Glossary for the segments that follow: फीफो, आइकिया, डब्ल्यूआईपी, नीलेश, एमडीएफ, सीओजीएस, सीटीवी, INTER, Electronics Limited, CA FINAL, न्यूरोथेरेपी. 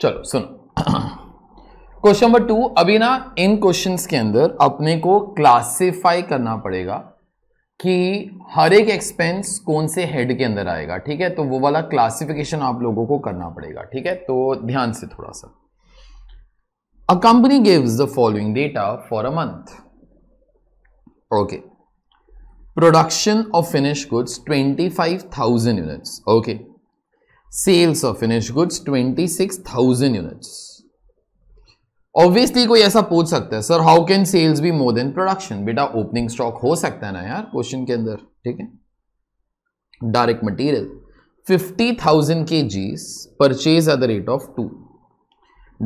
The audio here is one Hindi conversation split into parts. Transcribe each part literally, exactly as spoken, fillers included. चलो सुनो क्वेश्चन नंबर टू। अभी ना इन क्वेश्चंस के अंदर अपने को क्लासिफाई करना पड़ेगा कि हर एक एक्सपेंस कौन से हेड के अंदर आएगा, ठीक है। तो वो वाला क्लासिफिकेशन आप लोगों को करना पड़ेगा, ठीक है। तो ध्यान से थोड़ा सा। A company gives the following data for a month. Okay. Production of finished goods twenty-five thousand units. Okay. Sales of finished goods twenty-six thousand units. Obviously कोई ऐसा पूछ सकता है, sir how can sales be more than production? बेटा ओपनिंग स्टॉक हो सकता है ना यार क्वेश्चन के अंदर, ठीक है। Direct material fifty thousand kgs purchased at the rate of two.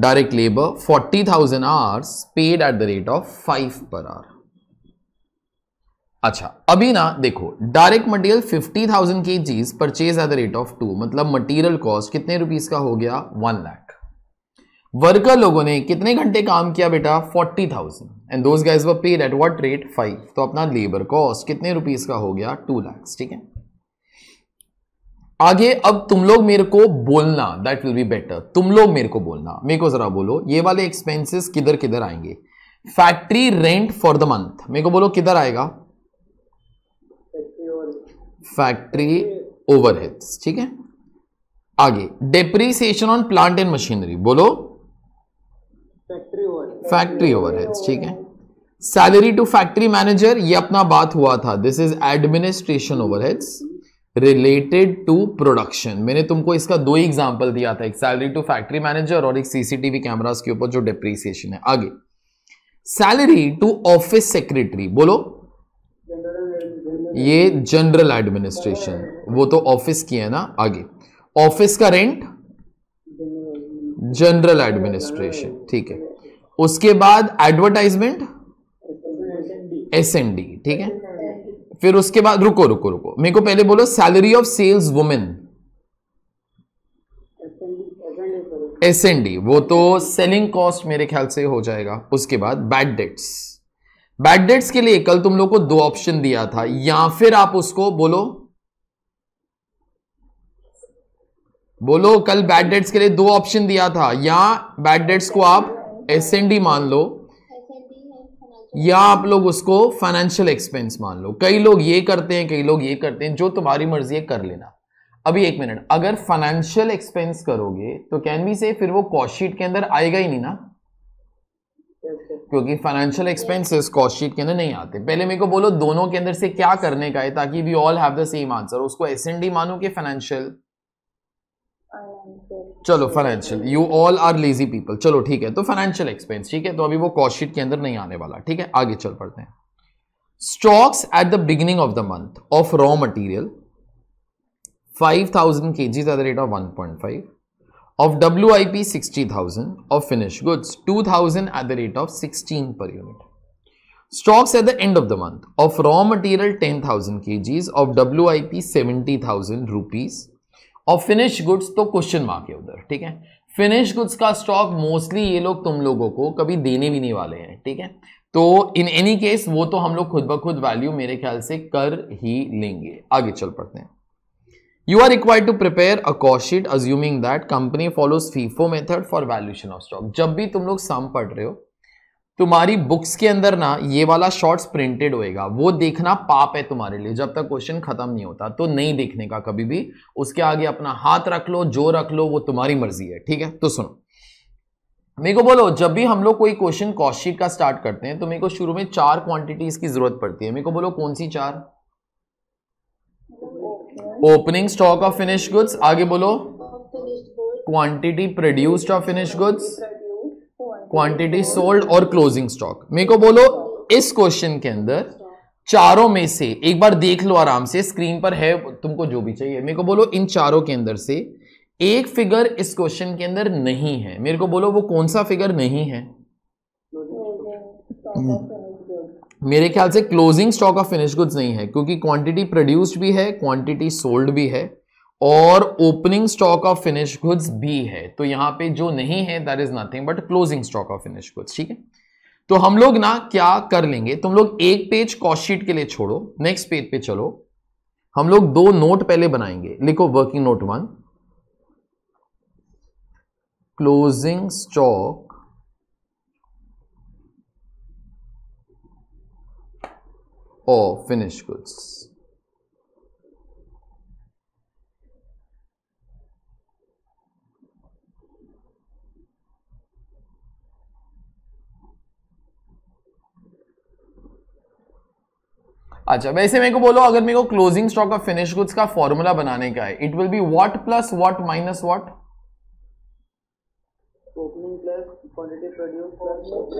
Direct labour forty thousand hours paid at the rate of five per hour. अच्छा अभी ना देखो, डायरेक्ट मटेरियल फिफ्टी थाउजेंड की चीज purchase at the rate of two, मतलब मटेरियल कॉस्ट कितने रुपीस का हो गया, वन लाख। वर्कर लोगों ने कितने घंटे काम किया बेटा, forty thousand and those guys were paid at what rate, five. तो अपना लेबर कॉस्ट कितने रुपीस का हो गया, टू लाख, ठीक है। आगे अब तुम लोग मेरे को बोलना, दैट विल बी बेटर, तुम लोग मेरे को बोलना, मेरे को जरा बोलो ये वाले एक्सपेंसेस किधर किधर आएंगे। Factory rent for the month, मेरे को बोलो किधर आएगा, फैक्ट्री ओवरहेड्स, ठीक है। आगे depreciation on plant and machinery, बोलो फैक्ट्री ओवरहेड्स, ठीक है। सैलरी टू फैक्ट्री मैनेजर, ये अपना बात हुआ था, this is administration overheads related to production. मैंने तुमको इसका दो ही एग्जाम्पल दिया था, एक सैलरी टू फैक्ट्री मैनेजर और एक सीसीटीवी कैमरास के ऊपर जो डेप्रीसिएशन है। आगे सैलरी टू ऑफिस सेक्रेटरी, बोलो ये जनरल एडमिनिस्ट्रेशन, वो तो ऑफिस की है ना। आगे ऑफिस का रेंट जनरल एडमिनिस्ट्रेशन, ठीक है। उसके बाद एडवर्टाइजमेंट एस एंड डी, ठीक है। फिर उसके बाद रुको रुको रुको मेरे को पहले बोलो salary of sales women S N D, वो तो सेलिंग कॉस्ट मेरे ख्याल से हो जाएगा। उसके बाद बैड डेट्स, बैड डेट्स के लिए कल तुम लोग को दो ऑप्शन दिया था, या फिर आप उसको बोलो बोलो कल बैड डेट्स के लिए दो ऑप्शन दिया था, या बैड डेट्स को आप एस एन डी मान लो या आप लोग उसको फाइनेंशियल एक्सपेंस मान लो। कई लोग ये करते हैं, कई लोग ये करते हैं, जो तुम्हारी मर्जी है कर लेना। अभी एक मिनट, अगर फाइनेंशियल एक्सपेंस करोगे तो कैन वी से फिर वो कॉस्ट शीट के अंदर आएगा ही नहीं ना, क्योंकि फाइनेंशियल एक्सपेंसेस कॉस्ट शीट के अंदर नहीं आते। पहले मेरे को बोलो दोनों के अंदर से क्या करने का है ताकि we all have the same answer. उसको एस एन डी मानो कि फाइनेंशियल, चलो financial, you all are lazy people, चलो ठीक है। तो फाइनेंशियल एक्सपेंस, ठीक है, तो अभी वो कॉस्ट शीट के अंदर नहीं आने वाला, ठीक है। आगे चल पड़ते हैं। Stocks at the beginning of the month of raw material five thousand kgs at the rate of one point five, of W I P sixty thousand, of finish goods two thousand at the rate of sixteen per unit. Stocks at the end of the month of raw material ten thousand kgs, of W I P seventy thousand rupees, और फिनिश गुड्स तो क्वेश्चन मार्क है उधर, ठीक है। फिनिश गुड्स का स्टॉक मोस्टली ये लोग तुम लोगों को कभी देने भी नहीं वाले हैं, ठीक है। तो इन एनी केस वो तो हम लोग खुद ब खुद वैल्यू मेरे ख्याल से कर ही लेंगे। आगे चल पड़ते हैं। You are required to prepare a cost sheet assuming that company follows फीफो method for valuation of stock. जब भी तुम लोग सम पढ़ रहे हो तुम्हारी बुक्स के अंदर ना ये वाला शॉर्ट्स प्रिंटेड होएगा, वो देखना पाप है तुम्हारे लिए जब तक क्वेश्चन खत्म नहीं होता, तो नहीं देखने का कभी भी। उसके आगे अपना हाथ रख लो, जो रख लो वो तुम्हारी मर्जी है, ठीक है। तो सुनो मेरे को बोलो, जब भी हम लोग कोई क्वेश्चन कॉस्ट शीट का स्टार्ट करते हैं तो मेरे को शुरू में चार क्वांटिटीज की जरूरत पड़ती है। मेरे को बोलो कौन सी चार, opening stock of finish goods, आगे बोलो quantity produced of finish goods, quantity sold और क्लोजिंग स्टॉक। मेरे को बोलो इस क्वेश्चन के अंदर चारों में से, एक बार देख लो आराम से, स्क्रीन पर है तुमको जो भी चाहिए। मेरे को बोलो इन चारों के अंदर से एक फिगर इस क्वेश्चन के अंदर नहीं है, मेरे को बोलो वो कौन सा फिगर नहीं है। मेरे ख्याल से closing stock of finish goods नहीं है, क्योंकि क्वांटिटी प्रोड्यूस्ड भी है, क्वांटिटी सोल्ड भी है, और opening stock of finish goods भी है। तो यहाँ पे जो नहीं है that is nothing but closing stock of finish goods, ठीक है। तो हम लोग ना क्या कर लेंगे, तुम लोग एक पेज कॉस्ट शीट के लिए छोड़ो, नेक्स्ट पेज पे चलो। हम लोग दो नोट पहले बनाएंगे, लिखो working note one, closing stock और फिनिश गुड्स। अच्छा, वैसे मेरे को बोलो अगर मेरे को क्लोजिंग स्टॉक और फिनिश गुड्स का फॉर्मूला बनाने का है, it will be what plus what minus what?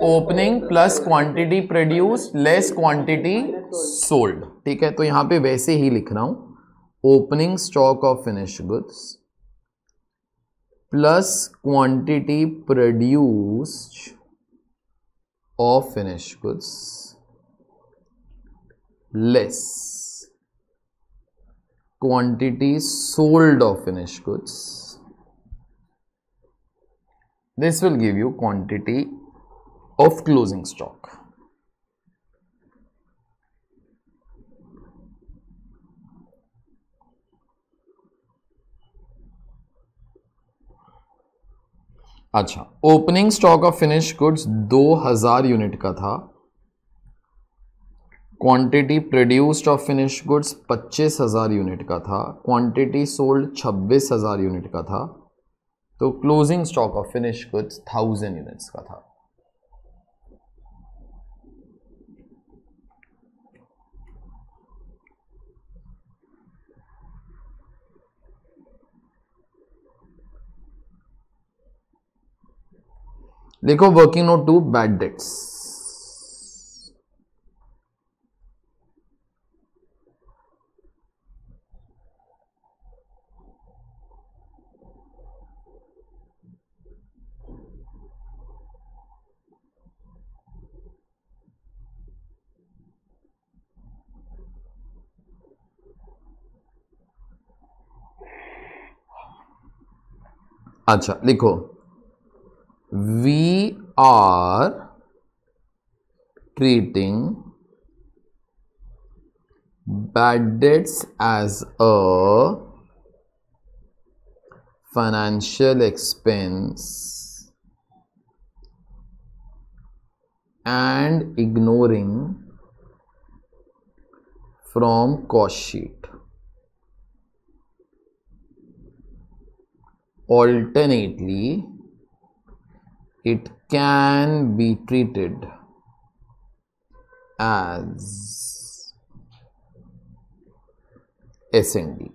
Opening plus quantity produce less quantity sold. ठीक है, तो यहां पे वैसे ही लिख रहा हूं, opening stock of finish goods plus quantity produced of finish goods less quantity sold of finish goods, this will give you quantity of closing stock. अच्छा, opening stock of finished goods दो हज़ार यूनिट का था, quantity produced of finished goods पच्चीस हज़ार यूनिट का था, quantity sold छब्बीस हज़ार यूनिट का था, तो closing stock of finish goods thousand units का था। देखो working note two, bad debts. अच्छा लिखो, we are treating treating bad debts as a financial expense and ignoring from cost sheet. Alternately, it can be treated as S and D.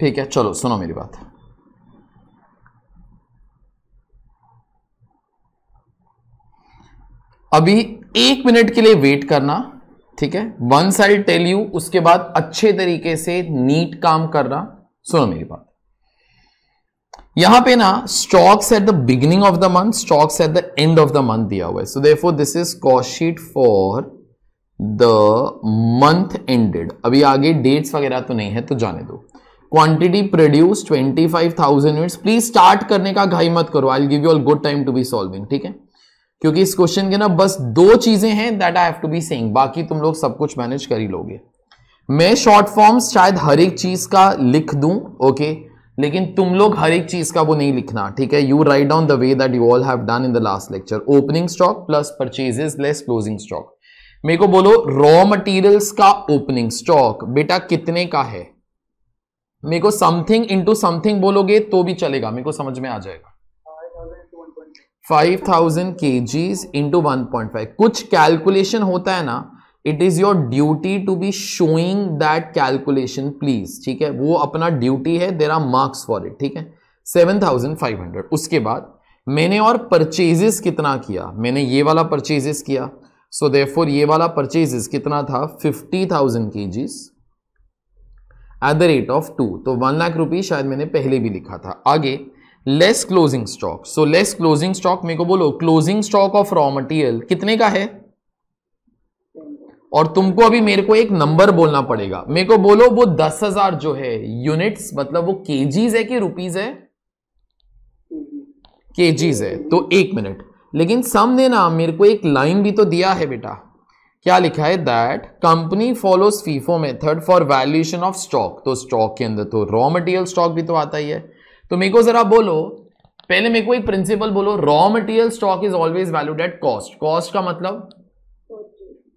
ठीक है, चलो सुनो मेरी बात। अभी एक मिनट के लिए वेट करना, ठीक है, वंस आई टेल यू, उसके बाद अच्छे तरीके से नीट काम करना। सुनो मेरी बात, यहां पे ना stocks at the beginning of the month, stocks at the end of the month दिया हुआ है, so therefore this is cost sheet for the month ended. अभी आगे डेट्स वगैरह तो नहीं है तो जाने दो। क्वांटिटी प्रोड्यूस पच्चीस हज़ार यूनिट्स। प्लीज स्टार्ट करने का घाई मत करो, I will give you all good time to be solving, ठीक है, क्योंकि इस क्वेश्चन के ना बस दो चीजें हैं that I have to be saying, बाकी तुम लोग सब कुछ मैनेज कर ही लोगे। मैं शॉर्ट फॉर्म्स शायद हर एक चीज का लिख दूं, ओके, लेकिन तुम लोग हर एक चीज का वो नहीं लिखना, ठीक है। You write down the way that you all have done in the last lecture, opening stock plus purchases less closing stock. मेरे को बोलो रॉ मटेरियल्स का ओपनिंग स्टॉक बेटा कितने का है, मेरे को समथिंग इंटू समथिंग बोलोगे तो भी चलेगा, मेरे को समझ में आ जाएगा। Five thousand kgs into one point five, कुछ कैलकुलेशन होता है ना, it is your duty to be showing that calculation please, ठीक है, वो अपना ड्यूटी है, there are marks for it, ठीक है। Seven thousand five hundred. उसके बाद मैंने और परचेजेस कितना किया, मैंने ये वाला परचेजेस किया, सो देयरफॉर ये वाला परचेजेस कितना था fifty thousand kgs at the rate of two, तो वन लाख रुपीज शायद मैंने पहले भी लिखा था। आगे less closing stock, so less closing stock मेरे को बोलो closing stock of raw material कितने का है, और तुमको अभी मेरे को एक नंबर बोलना पड़ेगा, मेरे को बोलो वो दस हजार जो है यूनिट्स मतलब वो केजीज है कि रुपीज है, केजीज है, तो एक मिनट, लेकिन सामने ना मेरे को एक लाइन भी तो दिया है बेटा, क्या लिखा है that company follows फीफो method for valuation of stock, तो स्टॉक के अंदर तो रॉ मटेरियल स्टॉक भी तो आता ही है, तो मेरे को जरा बोलो पहले मेरे को एक प्रिंसिपल बोलो, raw material stock is always valued at cost, cost का मतलब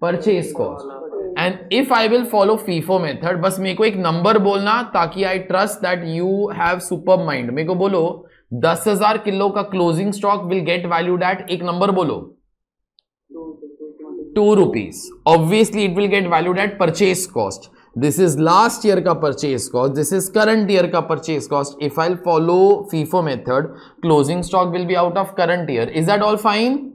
purchase cost, and if I will follow फीफो method, बस मेरे को एक नंबर बोलना ताकि I trust that you have super mind, मेरे को बोलो दस हजार किलो का closing stock will get valued at, एक नंबर बोलो two rupees, obviously it will get valued at purchase cost, this is last year का purchase cost, this is current year का purchase cost, if I follow फीफो method closing stock will be out of current year, is that all fine?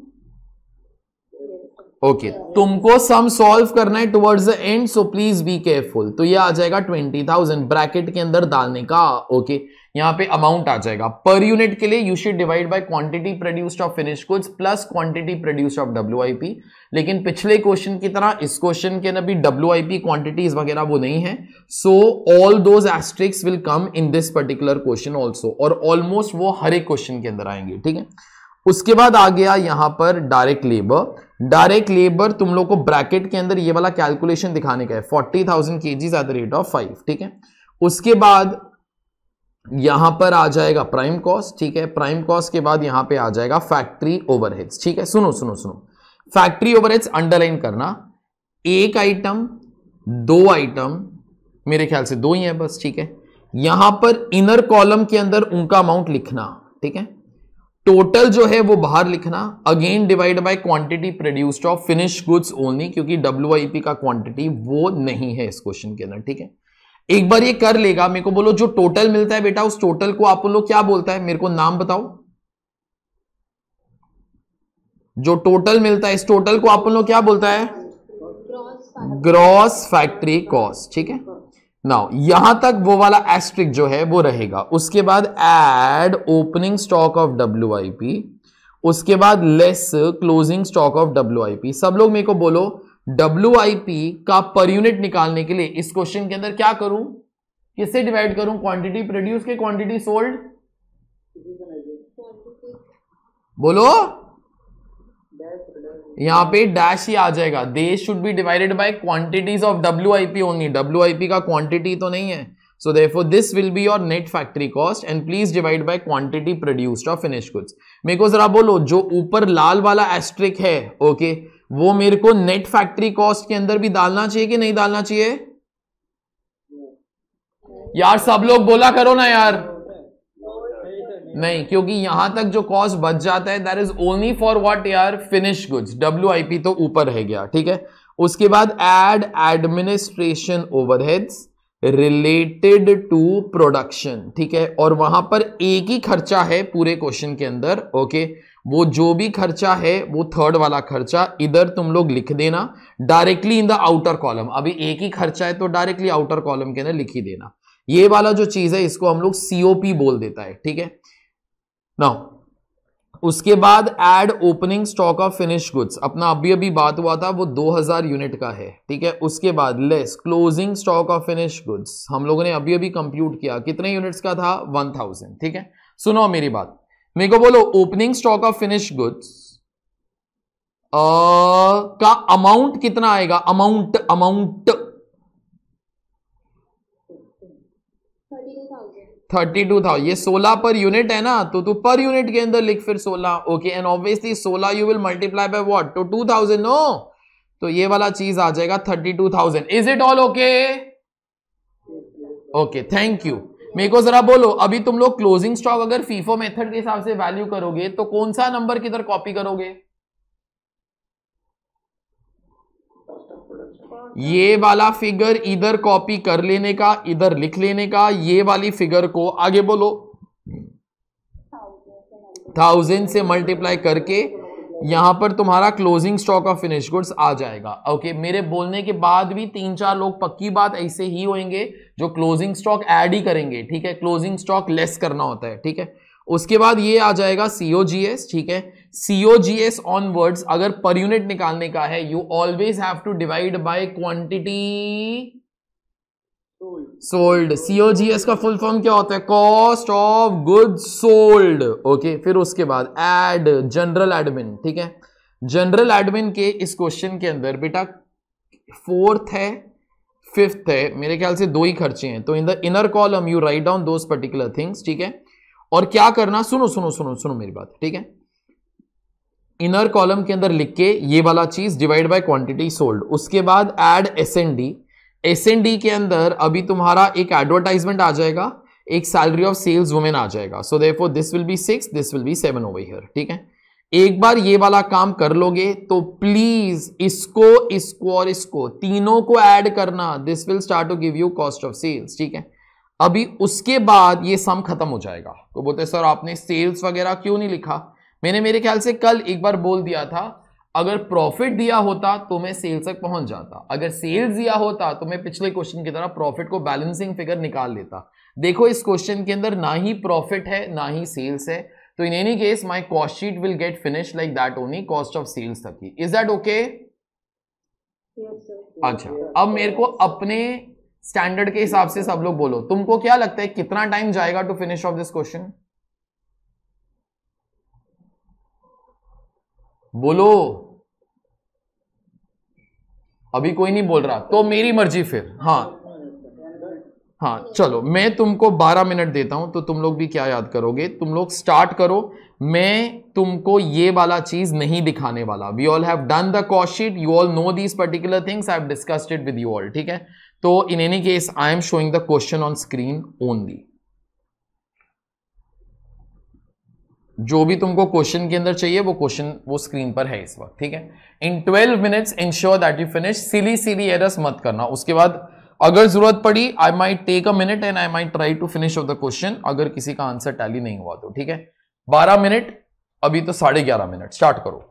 Okay okay. तुमको सम सॉल्व करना है towards the end, so please be careful. तो ये आ जाएगा ट्वेंटी थाउजेंड ब्रैकेट के अंदर डालने का, ओके okay. यहाँ पे अमाउंट आ जाएगा पर यूनिट के लिए you should divide by quantity produced of finish goods plus quantity produced of डब्ल्यूआईपी, लेकिन पिछले क्वेश्चन की तरह इस क्वेश्चन के अंदर भी डब्ल्यूआईपी क्वांटिटीज वगैरह वो नहीं है, so all those asterisks will come in this particular question also, और ऑलमोस्ट वो हर एक क्वेश्चन के अंदर आएंगे, ठीक है। उसके बाद आ गया यहाँ पर डायरेक्ट लेबर, डायरेक्ट लेबर तुम लोग को ब्रैकेट के अंदर ये वाला कैलकुलेशन दिखाने का है forty thousand kgs at the rate of five, ठीक है। उसके बाद यहां पर आ जाएगा प्राइम कॉस्ट, ठीक है, प्राइम कॉस्ट के बाद यहां पे आ जाएगा फैक्ट्री ओवरहेड्स, ठीक है। सुनो सुनो सुनो फैक्ट्री ओवरहेड्स अंडरलाइन करना, एक आइटम दो आइटम मेरे ख्याल से दो ही है बस, ठीक है। यहां पर इनर कॉलम के अंदर उनका अमाउंट लिखना, ठीक है, टोटल जो है वो बाहर लिखना, again divide by quantity produced of finish goods only, क्योंकि डब्ल्यूआईपी का क्वांटिटी वो नहीं है इस क्वेश्चन के अंदर, ठीक है। एक बार ये कर लेगा मेरे को बोलो जो टोटल मिलता है बेटा उस टोटल को आप लोग क्या बोलता है, मेरे को नाम बताओ, जो टोटल मिलता है इस टोटल को आप लोग क्या बोलता है, ग्रॉस फैक्ट्री कॉस्ट, ठीक है। नाउ यहां तक वो वाला एस्ट्रिक जो है वो रहेगा, उसके बाद add opening stock of डब्ल्यूआईपी, उसके बाद less closing stock of डब्ल्यूआईपी। सब लोग मेरे को बोलो डब्ल्यूआईपी का पर यूनिट निकालने के लिए इस क्वेश्चन के अंदर क्या करूं, किससे डिवाइड करूं, क्वांटिटी प्रोड्यूस के क्वांटिटी सोल्ड, बोलो यहाँ पे डैश ही आ जाएगा, they should be divided by quantities of डब्ल्यूआईपी only, डब्ल्यूआईपी का क्वांटिटी तो नहीं है, so therefore this will be your net factory cost and please divide by quantity produced of finish goods. मेरे को जरा बोलो जो ऊपर लाल वाला एस्ट्रिक है ओके okay, वो मेरे को नेट फैक्ट्री कॉस्ट के अंदर भी डालना चाहिए कि नहीं डालना चाहिए? यार सब लोग बोला करो ना यार, नहीं, क्योंकि यहां तक जो कॉस्ट बच जाता है that is only for what यार, फिनिश गुड्स, डब्ल्यूआईपी तो ऊपर रह गया, ठीक है। उसके बाद add administration overheads related to production, ठीक है, और वहां पर एक ही खर्चा है पूरे क्वेश्चन के अंदर ओके okay? वो जो भी खर्चा है वो थर्ड वाला खर्चा इधर तुम लोग लिख देना directly in the outer column, अभी एक ही खर्चा है तो डायरेक्टली आउटर कॉलम के अंदर लिख ही देना। ये वाला जो चीज है इसको हम लोग सीओपी बोल देता है, ठीक है। नाउ उसके बाद add opening stock of finish goods, अपना अभी अभी बात हुआ था वो दो हज़ार यूनिट का है, ठीक है। उसके बाद less closing stock of finish goods, हम लोगों ने अभी अभी कंप्यूट किया कितने यूनिट्स का था वन थाउजेंड, ठीक है। सुनो मेरी बात, मेरे को बोलो opening stock of finish goods का अमाउंट कितना आएगा, amount amount thirty two thousand, ये सोलह पर यूनिट है ना, तो तू पर यूनिट के अंदर लिख फिर सोलह ओके, एंड ऑब्वियसली सोलह you will multiply by what, तो टू थाउजेंड, नो, तो ये वाला चीज आ जाएगा thirty two thousand. Is it all okay? Okay thank you. मेरे को जरा बोलो अभी तुम लोग क्लोजिंग स्टॉक अगर फीफो मेथड के हिसाब से वैल्यू करोगे तो कौन सा नंबर किधर कॉपी करोगे, ये वाला फिगर इधर कॉपी कर लेने का, इधर लिख लेने का, ये वाली फिगर को आगे बोलो थाउजेंड से मल्टीप्लाई करके यहाँ पर तुम्हारा closing stock of finish goods आ जाएगा। ओके, मेरे बोलने के बाद भी तीन चार लोग पक्की बात ऐसे ही होंगे जो क्लोजिंग स्टॉक ऐड ही करेंगे। ठीक है, क्लोजिंग स्टॉक लेस करना होता है। ठीक है, उसके बाद ये आ जाएगा सीओजीएस। ठीक है, सीओजीएस ऑनवर्ड्स अगर पर यूनिट निकालने का है, you always have to divide by quantity sold. सीओजीएस का फुल फॉर्म क्या होता है? Cost of goods sold. Okay, फिर उसके बाद एड जनरल एडमिन। ठीक है, जनरल एडमिन के इस क्वेश्चन के अंदर बेटा फोर्थ है, फिफ्थ है, मेरे ख्याल से दो ही खर्चे हैं। तो in the inner column you write down those particular things. ठीक है, और क्या करना, सुनो सुनो सुनो सुनो मेरी बात। ठीक है, इनर कॉलम के अंदर लिख के ये वाला चीज डिवाइड बाय क्वांटिटी सोल्ड। उसके बाद add S N D. S N D के अंदर अभी तुम्हारा एक एडवर्टाइजमेंट आ जाएगा, एक सैलरी ऑफ सेल्स वुमेन आ जाएगा। So therefore this will be six, this will be seven over here. ठीक है, एक बार ये वाला काम कर लोगे तो प्लीज इसको इसको और इसको तीनों को ऐड करना। This will start to give you cost of sales. ठीक है, अभी उसके बाद ये सम खत्म हो जाएगा। तो बोलते सर आपने सेल्स वगैरह क्यों नहीं लिखा? मैंने मेरे ख्याल से कल एक बार बोल दिया था, अगर प्रॉफिट दिया होता तो मैं सेल्स तक पहुंच जाता, अगर सेल्स दिया होता तो मैं पिछले क्वेश्चन की तरह प्रॉफिट को बैलेंसिंग फिगर निकाल लेता। देखो इस क्वेश्चन के अंदर ना ही प्रॉफिट है ना ही सेल्स है, तो in any case my cost sheet will get finish like that only, cost of sales तक ही। Is that okay? अच्छा, अब मेरे को अपने स्टैंडर्ड के हिसाब से सब लोग बोलो, तुमको क्या लगता है कितना टाइम जाएगा to finish off this question? बोलो, अभी कोई नहीं बोल रहा तो मेरी मर्जी फिर। हाँ हाँ, चलो मैं तुमको बारह मिनट देता हूं, तो तुम लोग भी क्या याद करोगे। तुम लोग स्टार्ट करो, मैं तुमको ये वाला चीज नहीं दिखाने वाला। We all have done the cost sheet, you all know these particular things, I have discussed it with you all. ठीक है, तो in any case I am showing the question on screen only. जो भी तुमको क्वेश्चन के अंदर चाहिए वो क्वेश्चन वो स्क्रीन पर है इस वक्त। ठीक है, in twelve minutes ensure that you finish. Silly silly errors मत करना। उसके बाद अगर जरूरत पड़ी I might take a minute and I might try to finish off the question, अगर किसी का आंसर टैली नहीं हुआ तो। ठीक है, बारह मिनट, अभी तो साढ़े ग्यारह मिनट, स्टार्ट करो।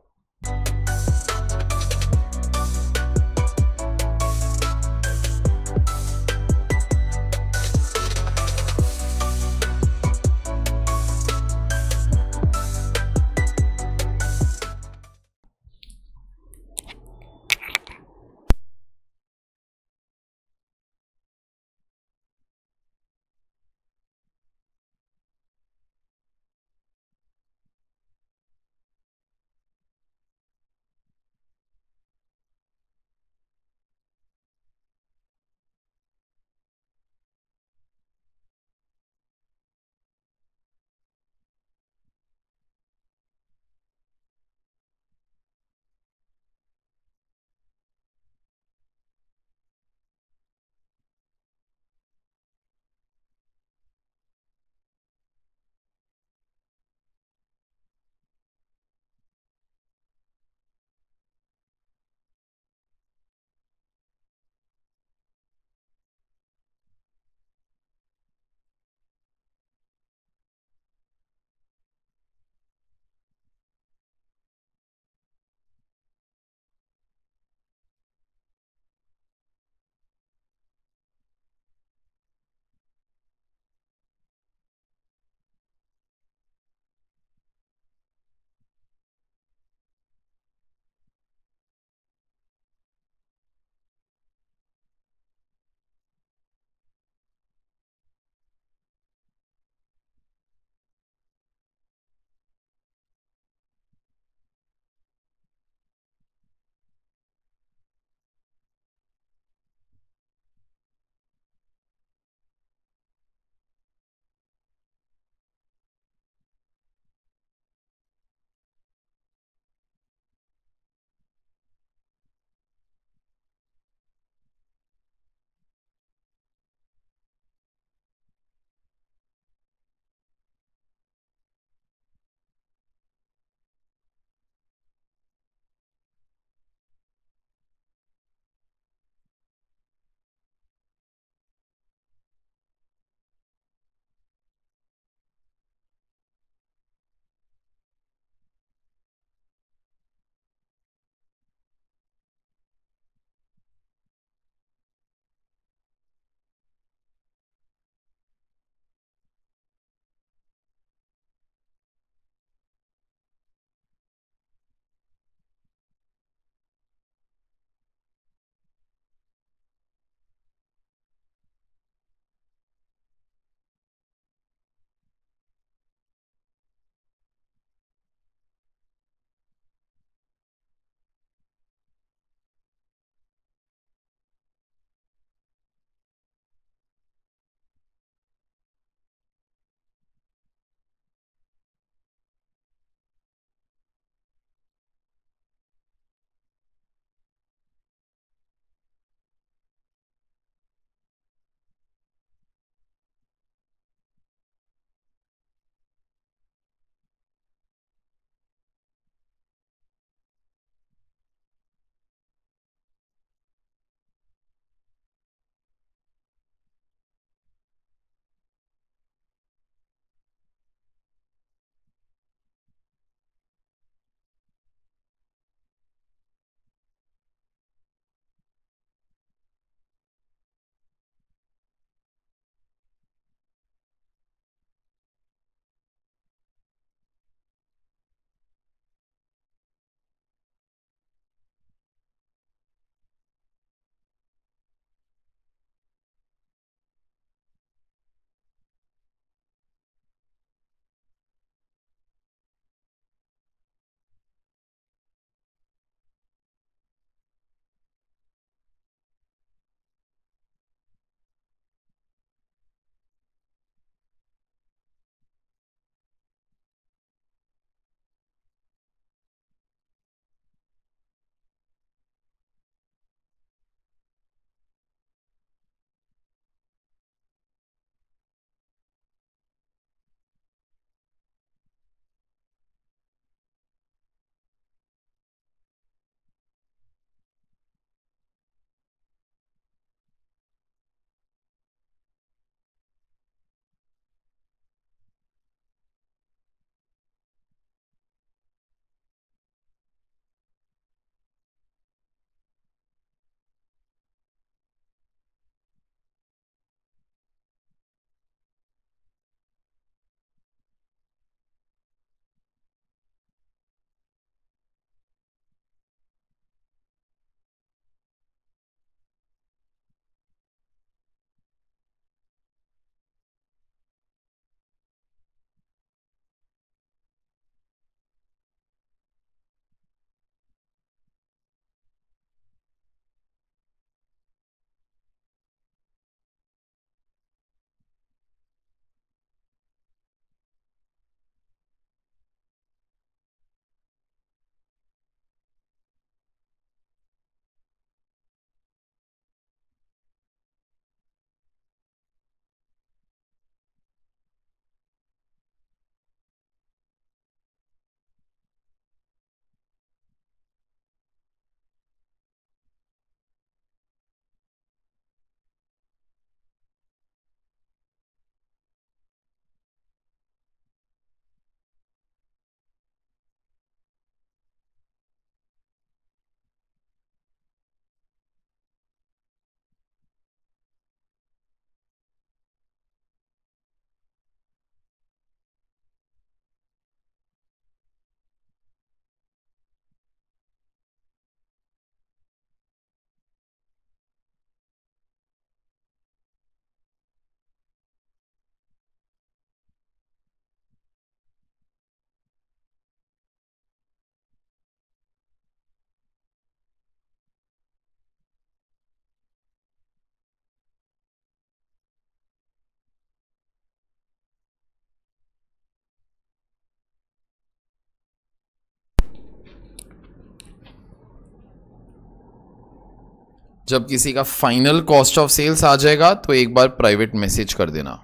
जब किसी का फाइनल कॉस्ट ऑफ सेल्स आ जाएगा तो एक बार प्राइवेट मैसेज कर देना।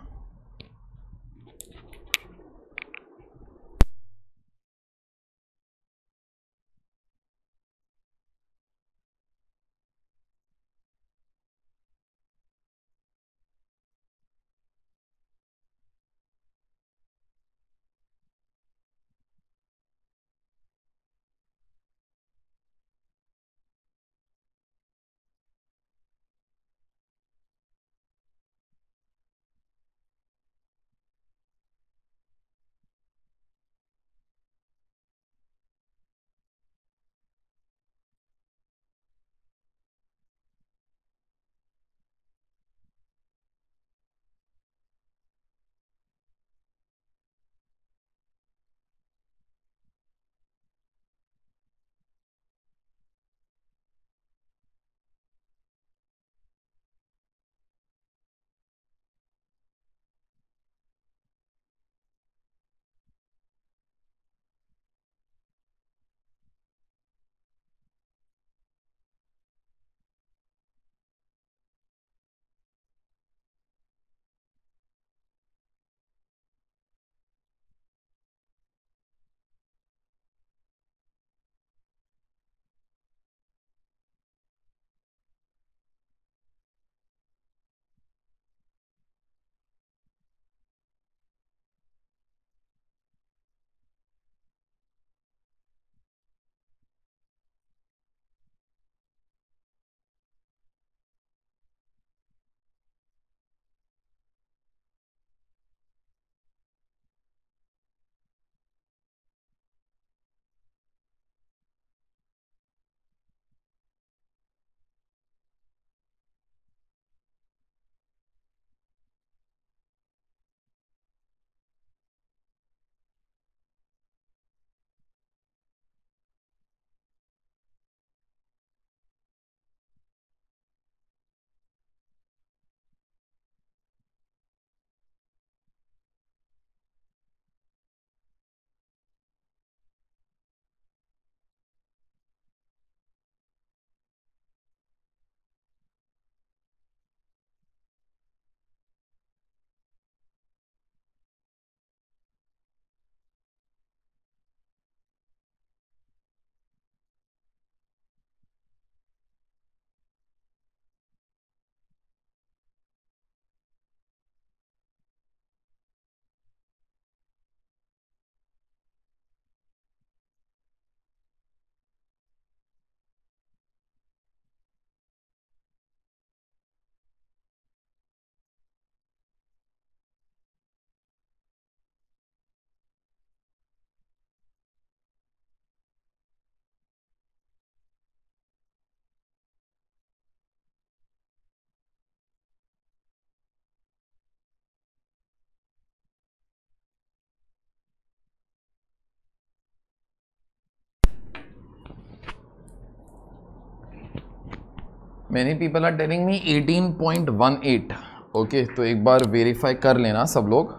Many people are telling me eighteen point one eight. Okay, तो एक बार वेरीफाई कर लेना सब लोग।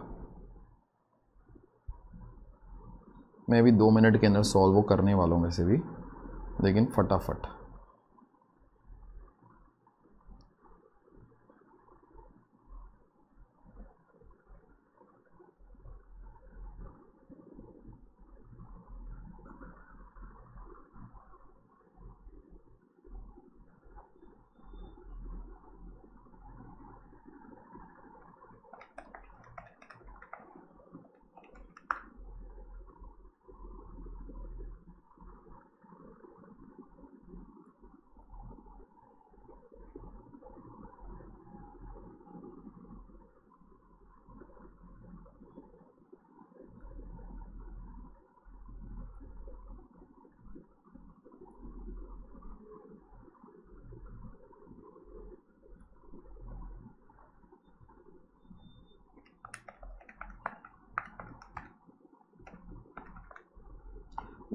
मैं भी दो मिनट के अंदर सॉल्व करने वालों में से भी, लेकिन फटाफट।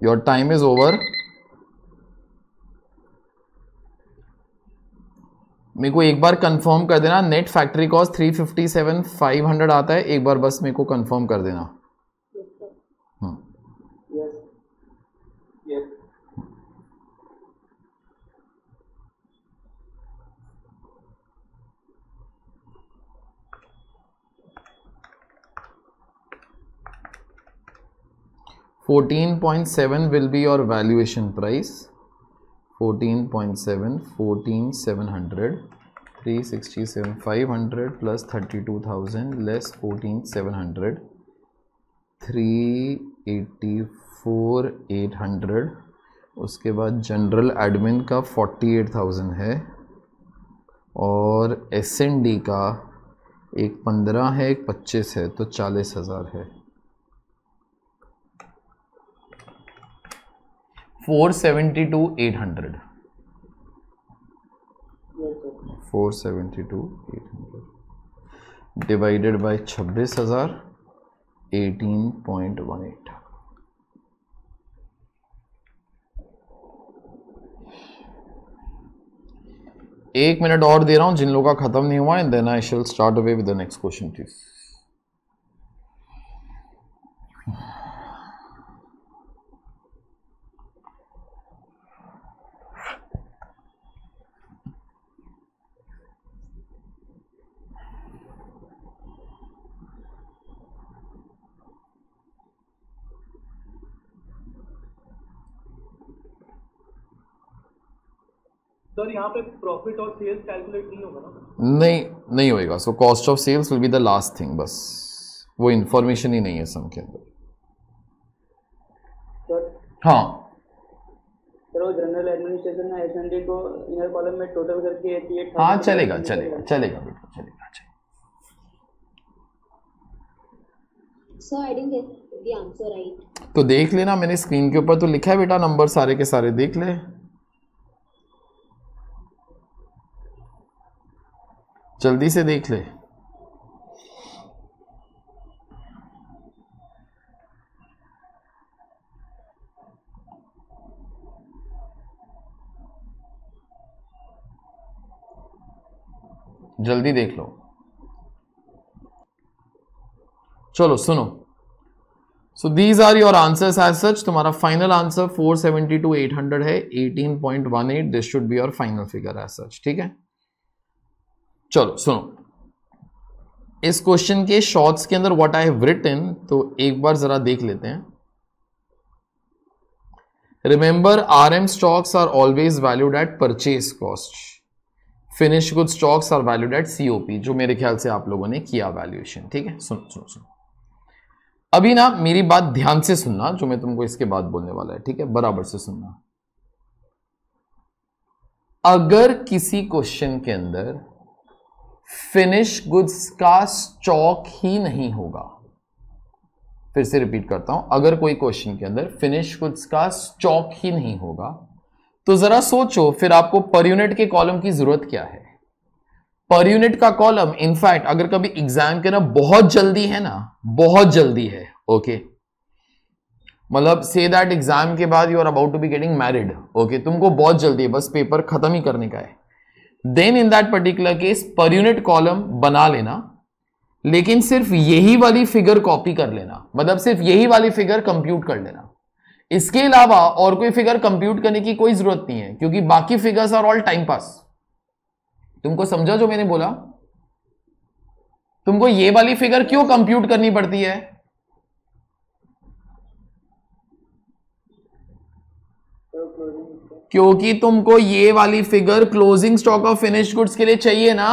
Your time is over. मेरे को एक बार कंफर्म कर देना। Net factory cost three fifty seven five hundred आता है, एक बार बस मेरे को कंफर्म कर देना। fourteen point seven will be your valuation price. fourteen point seven, fourteen thousand seven hundred, three hundred sixty-seven thousand five hundred plus thirty-two thousand less fourteen thousand seven hundred, three hundred eighty-four thousand eight hundred. उसके बाद जनरल एडमिन का अड़तालीस हज़ार है और एसएनडी का एक पंद्रह है एक पच्चीस है तो चालीस हज़ार है। Four seventy two eight hundred, four seventy two eight hundred divided by छब्बीस हज़ार, एटीन पॉइंट वन एट। एक मिनट और दे रहा हूं जिन लोगों का खत्म नहीं हुआ, and then I shall start away with the next question please. Sir यहाँ पे प्रॉफिट और सेल्स कैलकुलेट नहीं होगा ना? नहीं नहीं होएगा। So cost of sales will be the last thing, बस वो इन्फॉर्मेशन ही नहीं है सम के अंदर। सर हाँ सर वो जनरल एडमिनिस्ट्रेशन में एसएनडी को इनर कॉलम में टोटल करके अठासी हज़ार। हाँ चलेगा चलेगा चलेगा बेटा चलेगा। Sir I didn't get the answer right, तो देख लेना मैंने स्क्रीन के ऊपर तो लिखा है बेटा नंबर सारे के सारे देख ले। जल्दी से देख ले। जल्दी देख लो। चलो सुनो। So these are your answers as such. तुम्हारा final answer four seventy two eight hundred है, eighteen point one eight. This should be your final figure as such. ठीक है चलो सुनो इस क्वेश्चन के शॉर्ट्स के अंदर व्हाट आई हैव रिटन, तो एक बार जरा देख लेते हैं। Remember R M stocks are always valued at purchase cost, finish good stocks are valued at COP, जो मेरे ख्याल से आप लोगों ने किया वैल्यूएशन। ठीक है सुनो सुनो सुनो अभी ना मेरी बात ध्यान से सुनना जो मैं तुमको इसके बाद बोलने वाला है। ठीक है बराबर से सुनना। अगर किसी क्वेश्चन के अंदर फिनिश गुड्स का स्टॉक ही नहीं होगा, फिर से रिपीट करता हूं, अगर कोई क्वेश्चन के अंदर फिनिश गुड्स का स्टॉक ही नहीं होगा तो जरा सोचो फिर आपको पर यूनिट के कॉलम की जरूरत क्या है। पर यूनिट का कॉलम इनफैक्ट अगर कभी एग्जाम के ना बहुत जल्दी है ना बहुत जल्दी है ओके, मतलब से दैट एग्जाम के बाद you are about to be getting married okay, तुमको बहुत जल्दी है, बस पेपर खत्म ही करने का है, then in that particular case per unit column बना लेना, लेकिन सिर्फ यही वाली फिगर कॉपी कर लेना, मतलब सिर्फ यही वाली फिगर कंप्यूट कर लेना। इसके अलावा और कोई फिगर कंप्यूट करने की कोई जरूरत नहीं है क्योंकि बाकी figures are all time pass. तुमको समझा जो मैंने बोला? तुमको ये वाली फिगर क्यों कंप्यूट करनी पड़ती है? क्योंकि तुमको ये वाली figure closing stock of finished goods के लिए चाहिए ना।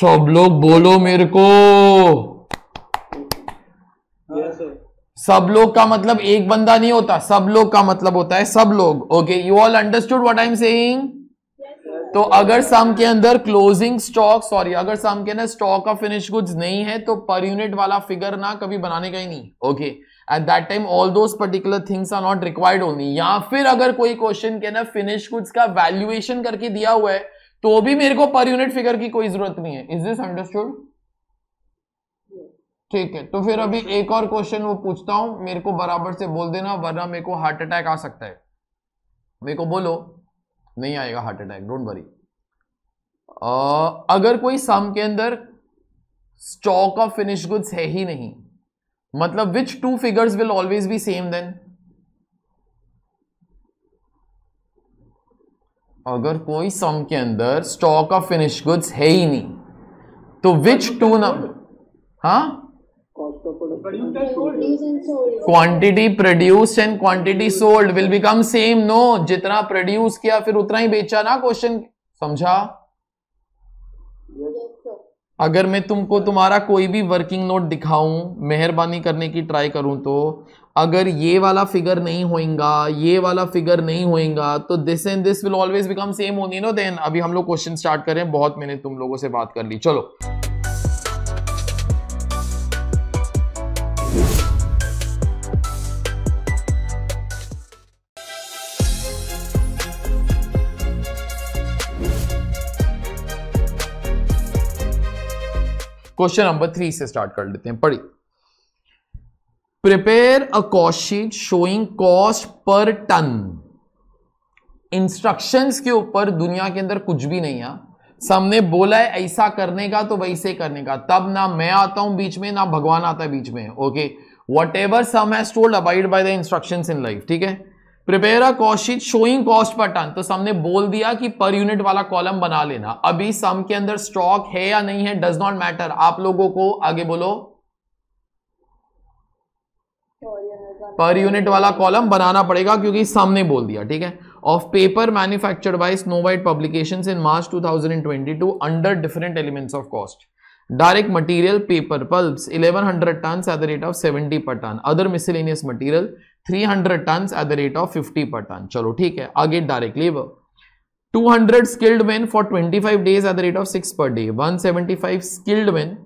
सब लोग बोलो मेरे को। सब लोग का मतलब एक बंदा नहीं होता, सब लोग का मतलब होता है सब लोग। Okay you all understood what I am saying? तो अगर सम के अंदर क्लोजिंग स्टॉक सॉरी अगर सम के अंदर स्टॉक ऑफ फिनिश्ड गुड्स नहीं है तो पर यूनिट वाला फिगर ना कभी बनाने का ही नहीं। Okay at that time all those particular things are not required only. या फिर अगर कोई क्वेश्चन के अंदर फिनिश गुड्स का वैल्यूएशन करके दिया हुआ है तो भी मेरे को पर यूनिट फिगर की कोई जरूरत नहीं है। Is this understood? ठीक है तो फिर अभी एक और क्वेश्चन वो पूछता हूं, मेरे को बराबर से बोल देना वरना मेरे को हार्ट अटैक आ सकता है। मेरे को बोलो नहीं आएगा हार्ट अटैक, डोंट वरी। अगर कोई सम के अंदर स्टॉक ऑफ फिनिश गुड्स है ही नहीं, मतलब which two figures will always be same then? अगर कोई सम के अंदर स्टॉक ऑफ फिनिश गुड्स है ही नहीं तो विच टू नंबर? हाँ quantity produce and quantity sold will become same. No, जितना प्रोड्यूस किया फिर उतना ही बेचा ना। क्वेश्चन समझा? अगर मैं तुमको तुम्हारा कोई भी वर्किंग नोट दिखाऊं, मेहरबानी करने की ट्राई करूं, तो अगर ये वाला फिगर नहीं होएगा, ये वाला फिगर नहीं होएगा, तो this and this will always become same only. No then अभी हम लोग क्वेश्चन स्टार्ट करें। बहुत मैंने तुम लोगों से बात कर ली, चलो। क्वेश्चन नंबर थ्री से स्टार्ट कर लेते हैं। पढ़िए, prepare a cost sheet showing cost per ton. Instructions के ऊपर दुनिया के अंदर कुछ भी नहीं है। सामने बोला है ऐसा करने का तो वैसे करने का, तब ना मैं आता हूं बीच में, ना भगवान आता है बीच में। Okay, whatever some has told abide by the instructions in life. ठीक है, prepare a cost sheet showing cost per ton, तो सामने बोल दिया कि पर यूनिट वाला कॉलम बना लेना। अभी सम के अंदर स्टॉक है या नहीं है डज नॉट मैटर। आप लोगों को आगे बोलो, पर यूनिट वाला कॉलम बनाना पड़ेगा क्योंकि सम ने बोल दिया। ठीक है, of paper manufactured by Snow white Publications in March two thousand twenty two under different elements of cost. Direct material paper pulps eleven hundred ton at the rate of seventy per ton. Other miscellaneous material three hundred ton at the rate of fifty per ton. चलो ठीक है, आगे direct labour two hundred skilled man for twenty five days at the rate of six per day. One seventy five skilled man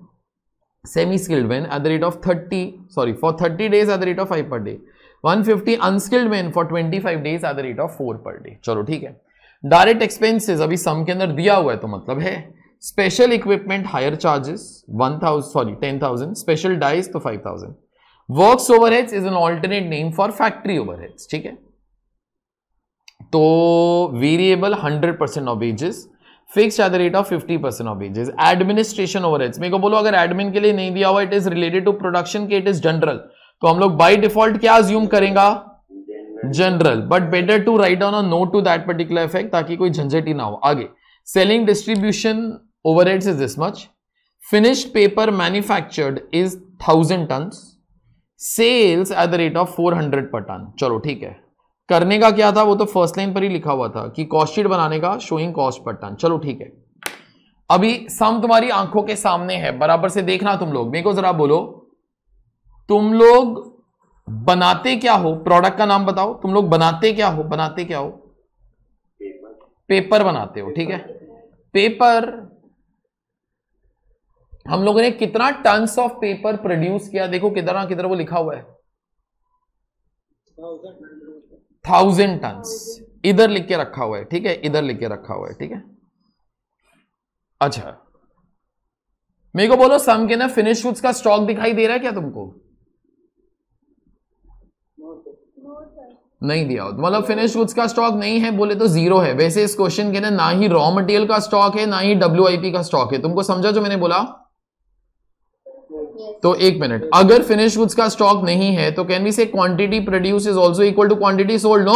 semi skilled man at the rate of thirty sorry for thirty days at the rate of five per day. One fifty unskilled man for twenty five days at the rate of four per day. चलो ठीक है, डायरेक्ट एक्सपेंसेस अभी सम के अंदर दिया हुआ है तो मतलब है। Special equipment hire charges one thousand sorry ten thousand. Special dies तो five thousand. Works overheads is an alternate name for factory overheads. ठीक है, तो variable hundred percent of wages, fixed at the rate of fifty percent of wages. Administration overheads, मेरे को बोलो अगर एडमिन के लिए नहीं दिया हुआ, it is related to production के, इट इज जनरल, तो हम लोग बाई डिफॉल्ट क्या अज्यूम करेंगे? General, but better to write down a note to that particular effect ताकि कोई झंझट ही ना हो। आगे selling distribution overheads is this much. Finished paper manufactured is one thousand tons. Sales at the rate of four hundred per ton. चलो ठीक है, करने का क्या था वो तो फर्स्ट लाइन पर ही लिखा हुआ था कि कॉस्ट शीट बनाने का शोइंग कॉस्ट पर टन। चलो ठीक है, अभी सम तुम्हारी आंखों के सामने है, बराबर से देखना तुम लोग। मेरे को जरा बोलो तुम लोग बनाते क्या हो? प्रोडक्ट का नाम बताओ। तुम लोग बनाते क्या हो? बनाते क्या हो? पेपर बनाते हो। ठीक है, पेपर हम लोगों ने कितना टन्स ऑफ पेपर प्रोड्यूस किया, देखो किधर ना किधर वो लिखा हुआ है, थाउजेंड टन्स इधर लिख के रखा हुआ है। ठीक है, इधर लिख के रखा हुआ है। ठीक है, अच्छा मेरे को बोलो सम के ना फिनिश गुड्स का स्टॉक दिखाई दे रहा है क्या तुमको? नहीं दिया हो मतलब फिनिश गुड्स का स्टॉक नहीं है बोले तो जीरो है। वैसे इस क्वेश्चन के ना ना ही रॉ मटेरियल का स्टॉक है, ना ही डब्ल्यूआईपी का स्टॉक है। तुमको समझा जो मैंने बोला? तो एक मिनट, अगर फिनिश गुड्स का स्टॉक नहीं है तो can we say quantity produce is also equal to quantity sold? No,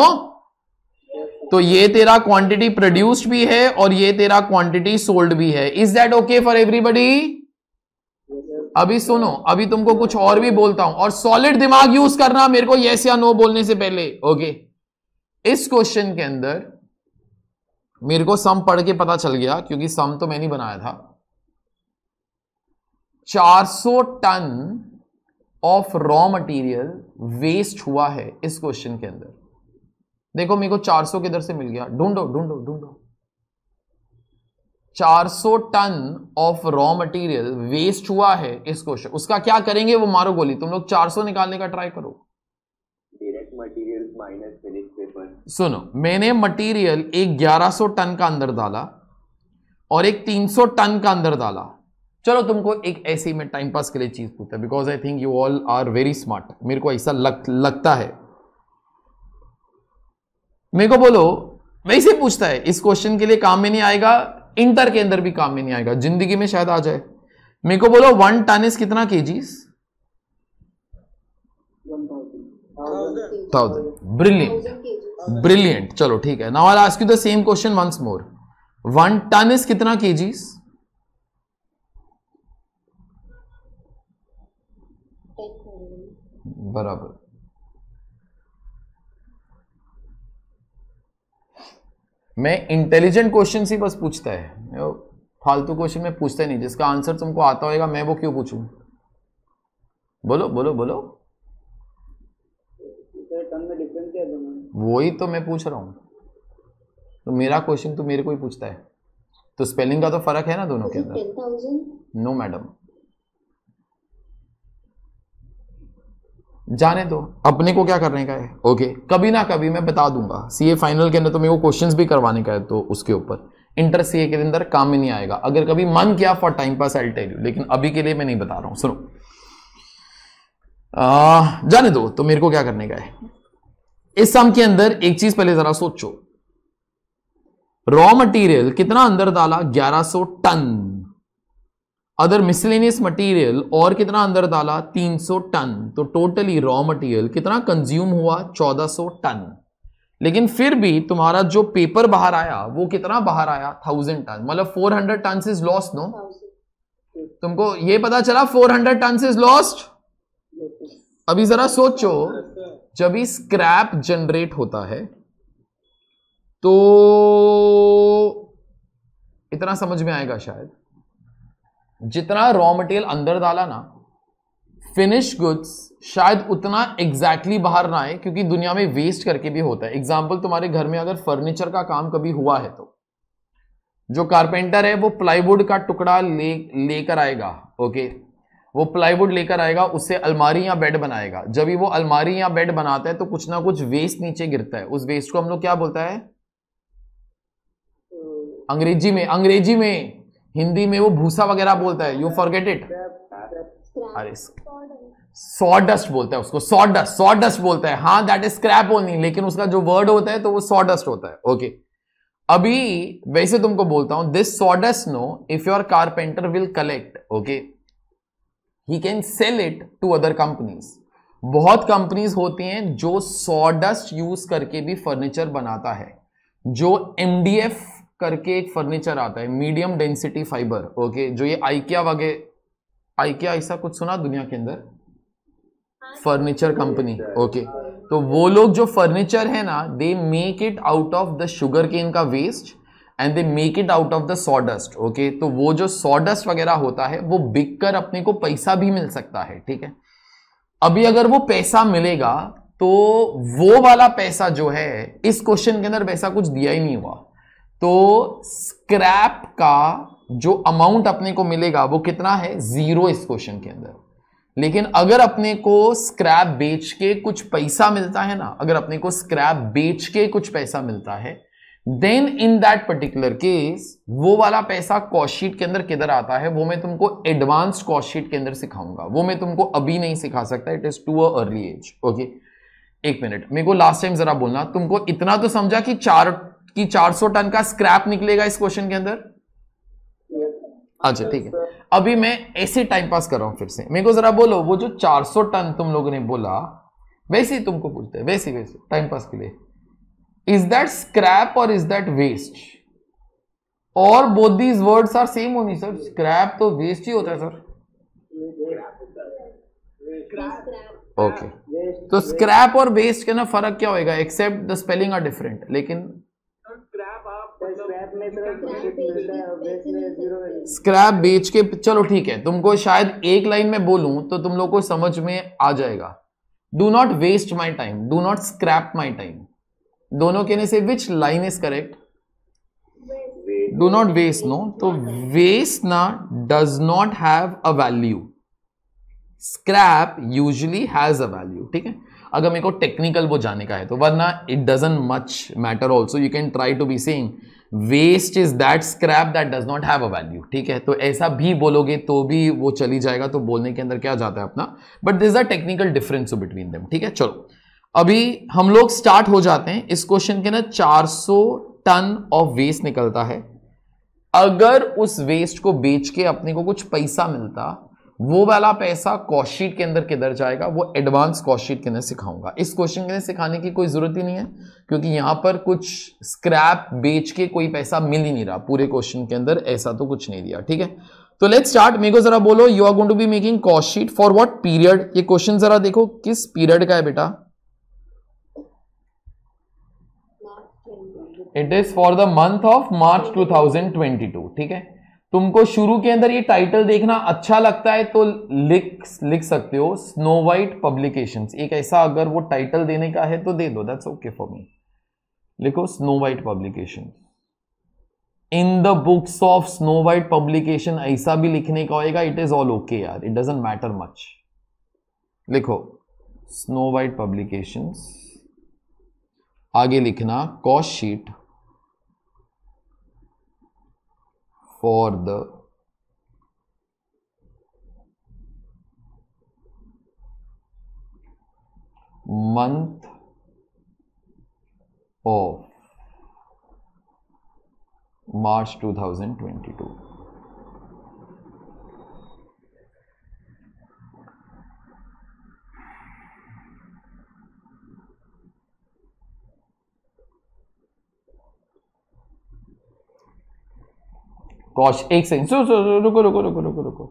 तो ये तेरा क्वांटिटी प्रोड्यूस्ड भी है और ये तेरा क्वांटिटी सोल्ड भी है। Is that okay for everybody? अभी सुनो, अभी तुमको कुछ और भी बोलता हूं और सॉलिड दिमाग यूज करना मेरे को यस या नो बोलने से पहले। ओके, इस क्वेश्चन के अंदर मेरे को सम पढ़ के पता चल गया क्योंकि सम तो मैंने बनाया था। चार सौ ton of raw material waste हुआ है इस क्वेश्चन के अंदर। देखो मेरे को चार सौ किधर से मिल गया, ढूंढो ढूंढो ढूंढो। चार सौ ton of raw material waste हुआ है इस क्वेश्चन। उसका क्या करेंगे वो मारो गोली। तुम लोग चार सौ निकालने का ट्राई करो। Direct material minus finish paper. सुनो, मैंने मटेरियल एक ग्यारह सौ टन का अंदर डाला और एक तीन सौ टन का अंदर डाला। चलो तुमको एक ऐसी में टाइम पास के लिए चीज पूछता है because I think you all are very smart. मेरे को ऐसा लग, लगता है। मेरे को बोलो वैसे पूछता है, इस क्वेश्चन के लिए काम में नहीं आएगा, इंटर के अंदर भी काम में नहीं आएगा, जिंदगी में शायद आ जाए। मेरे को बोलो वन टन इज कितना केजीज? थाउजेंड। Brilliant brilliant. चलो ठीक है, now I will ask you the same question once more. One ton is कितना केजीज? बराबर। मैं इंटेलिजेंट क्वेश्चन ही बस पूछता है, फालतू क्वेश्चन में पूछता नहीं। जिसका आंसर तुमको आता होगा मैं वो क्यों पूछूं? बोलो बोलो बोलो। वही तो मैं पूछ रहा हूं, तो मेरा क्वेश्चन तो मेरे को ही पूछता है, तो स्पेलिंग का तो फर्क है ना दोनों के अंदर। नो मैडम, जाने दो, अपने को क्या करने का है। ओके, कभी ना कभी मैं बता दूंगा, सीए फाइनल के अंदर तो मेरे को क्वेश्चंस भी करवाने का है, तो उसके ऊपर इंटर सीए के अंदर काम में नहीं आएगा। अगर कभी मन किया for time pass I tell you, लेकिन अभी के लिए मैं नहीं बता रहा हूं। सुनो, आ, जाने दो, तो मेरे को क्या करने का है। इस सम के अंदर एक चीज पहले जरा सोचो, रॉ मटेरियल कितना अंदर डाला, ग्यारह सौ टन। अदर मिसलेनियस मटेरियल और कितना अंदर डाला, तीन सौ टन। तो टोटली रॉ मटेरियल कितना कंज्यूम हुआ, चौदह सौ टन। लेकिन फिर भी तुम्हारा जो पेपर बाहर आया वो कितना बाहर आया, थाउजेंड टन। मतलब four hundred ton is lost. No, तुमको ये पता चला four hundred ton is lost. अभी जरा सोचो, जब भी स्क्रैप जनरेट होता है तो इतना समझ में आएगा शायद, जितना रॉ मटेरियल अंदर डाला ना, फिनिश गुड्स शायद उतना एग्जैक्टली बाहर ना आए, क्योंकि दुनिया में वेस्ट करके भी होता है। एग्जाम्पल, तुम्हारे घर में अगर फर्नीचर का काम कभी हुआ है तो जो कारपेंटर है वो प्लाईवुड का टुकड़ा ले लेकर आएगा। ओके, वो प्लाईवुड लेकर आएगा, उससे अलमारी या बेड बनाएगा। जब भी वो अलमारी या बेड बनाता है तो कुछ ना कुछ वेस्ट नीचे गिरता है। उस वेस्ट को हम लोग क्या बोलता है अंग्रेजी में, अंग्रेजी में हिंदी में वो भूसा वगैरह बोलता है, यू फॉरगेट इट। अरे सॉडस्ट बोलता है उसको, सॉडस्ट, सॉडस्ट बोलता है। हाँ, दैट इज स्क्रैप ओनली, लेकिन उसका जो वर्ड होता है तो वो सॉडस्ट होता है। Okay okay. अभी वैसे तुमको बोलता हूं, this sawdust no if your carpenter will collect, okay, he can sell it to other companies. बहुत कंपनीज होती हैं जो सॉडस्ट यूज करके भी फर्नीचर बनाता है। जो एमडीएफ करके एक फर्नीचर आता है, मीडियम डेंसिटी फाइबर, ओके, जो ये आइकिया वगैरह, आइकिया ऐसा कुछ सुना दुनिया के अंदर, फर्नीचर कंपनी। ओके, तो वो लोग जो फर्नीचर है ना, they make it out of the sugar cane का waste and they make it out of the sawdust. Okay, तो वो जो सॉडस्ट वगैरह होता है वो बिककर अपने को पैसा भी मिल सकता है, ठीक है। अभी अगर वो पैसा मिलेगा तो वो वाला पैसा जो है, इस क्वेश्चन के अंदर वैसा कुछ दिया ही नहीं हुआ, तो स्क्रैप का जो अमाउंट अपने को मिलेगा वो कितना है, जीरो इस क्वेश्चन के अंदर। लेकिन अगर अपने को स्क्रैप बेच के कुछ पैसा मिलता है ना, अगर अपने को स्क्रैप बेच के कुछ पैसा मिलता है, then in that particular case वो वाला पैसा कॉस्ट शीट के अंदर किधर आता है, वो मैं तुमको एडवांस कॉस्ट शीट के अंदर सिखाऊंगा। वो मैं तुमको अभी नहीं सिखा सकता, it is too early as. Okay, एक मिनट, मेरे को लास्ट टाइम जरा बोलना, तुमको इतना तो समझा कि चार कि चार सौ टन का स्क्रैप निकलेगा इस क्वेश्चन के अंदर? अच्छा ठीक है, अभी मैं ऐसे टाइम पास कर रहा हूं। फिर से मेरे को जरा बोलो, वो जो चार सौ टन तुम लोगों ने बोला, वैसे ही तुमको पूछते हैं, वैसे वैसे टाइम पास के लिए, इज दैट स्क्रैप और इज दैट वेस्ट? और both these words are same only sir, scrap तो वेस्ट ही होता है सर। ओके, तो स्क्रैप और वेस्ट के ना फर्क क्या होगा, except the spelling are different. लेकिन स्क्रैप बेच के, चलो ठीक है, तुमको शायद एक लाइन में बोलूं तो तुम लोग को समझ में आ जाएगा। Do not waste my time, do not scrap my time, दोनों कहने से which line is correct? Do not waste, no. तो वेस्ट ना does not have a value, scrap usually has a value, ठीक है। अगर मेरे को टेक्निकल वो जाने का है तो, वरना it doesn't much matter also, you can try to be saying waste is that scrap that does not have a value, ठीक है। तो ऐसा भी बोलोगे तो भी वो चली जाएगा, तो बोलने के अंदर क्या जाता है अपना, but this a technical difference between them, ठीक है। चलो अभी हम लोग स्टार्ट हो जाते हैं। इस क्वेश्चन के ना चार सौ टन ऑफ वेस्ट निकलता है। अगर उस वेस्ट को बेच के अपने को कुछ पैसा मिलता, वो वाला पैसा कॉस्ट शीट के अंदर किधर जाएगा, वो एडवांस कॉस्ट शीट के अंदर सिखाऊंगा। इस क्वेश्चन के अंदर सिखाने की कोई जरूरत ही नहीं है, क्योंकि यहाँ पर कुछ स्क्रैप बेच के कोई पैसा मिल ही नहीं रहा पूरे क्वेश्चन के अंदर, ऐसा तो कुछ नहीं दिया, ठीक है। तो लेट्स स्टार्ट। मेरे को जरा बोलो you are going to be making cost sheet for what period. ये क्वेश्चन जरा देखो किस पीरियड का है बेटा, it is for the month of March two thousand twenty two. ठीक है, तुमको शुरू के अंदर ये टाइटल देखना अच्छा लगता है तो लिख लिख सकते हो स्नो वाइट पब्लिकेशंस। एक ऐसा अगर वो टाइटल देने का है तो दे दो, दैट्स ओके फॉर मी। लिखो snow white publication, in the books of snow white publication, ऐसा भी लिखने का होगा। इट इज ऑल ओके यार, इट डजंट मैटर मच। लिखो स्नो वाइट पब्लिकेशंस, आगे लिखना cost sheet for the month of March two thousand twenty two. Cost, एक सेकंड रुको रुको रुको रुको रुको,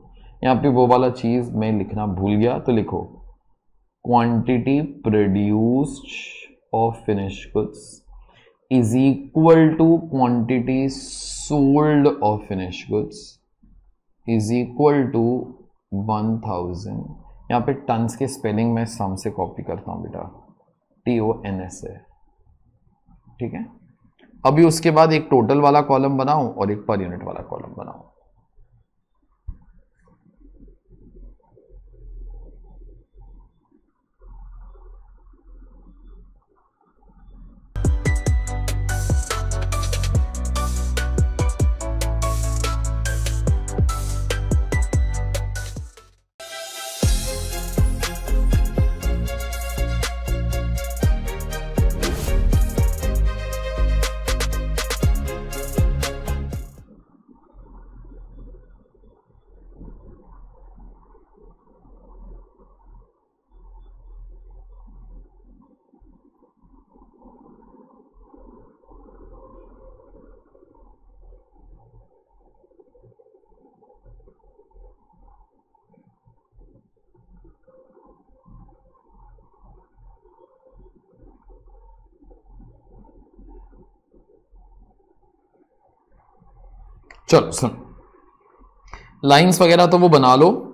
यहाँ पे वो वाला चीज मैं लिखना भूल गया। तो लिखो quantity produced of finished goods is equal to quantity sold of finished goods is equal to one thousand. यहाँ पे टन्स के स्पेलिंग मैं सम से कॉपी करता हूँ बेटा, टी ओ एन एस है। ठीक है, अभी उसके बाद एक टोटल वाला कॉलम बनाऊं और एक पर यूनिट वाला कॉलम बनाऊं। चलो सुन, लाइंस वगैरह तो वो बना लो।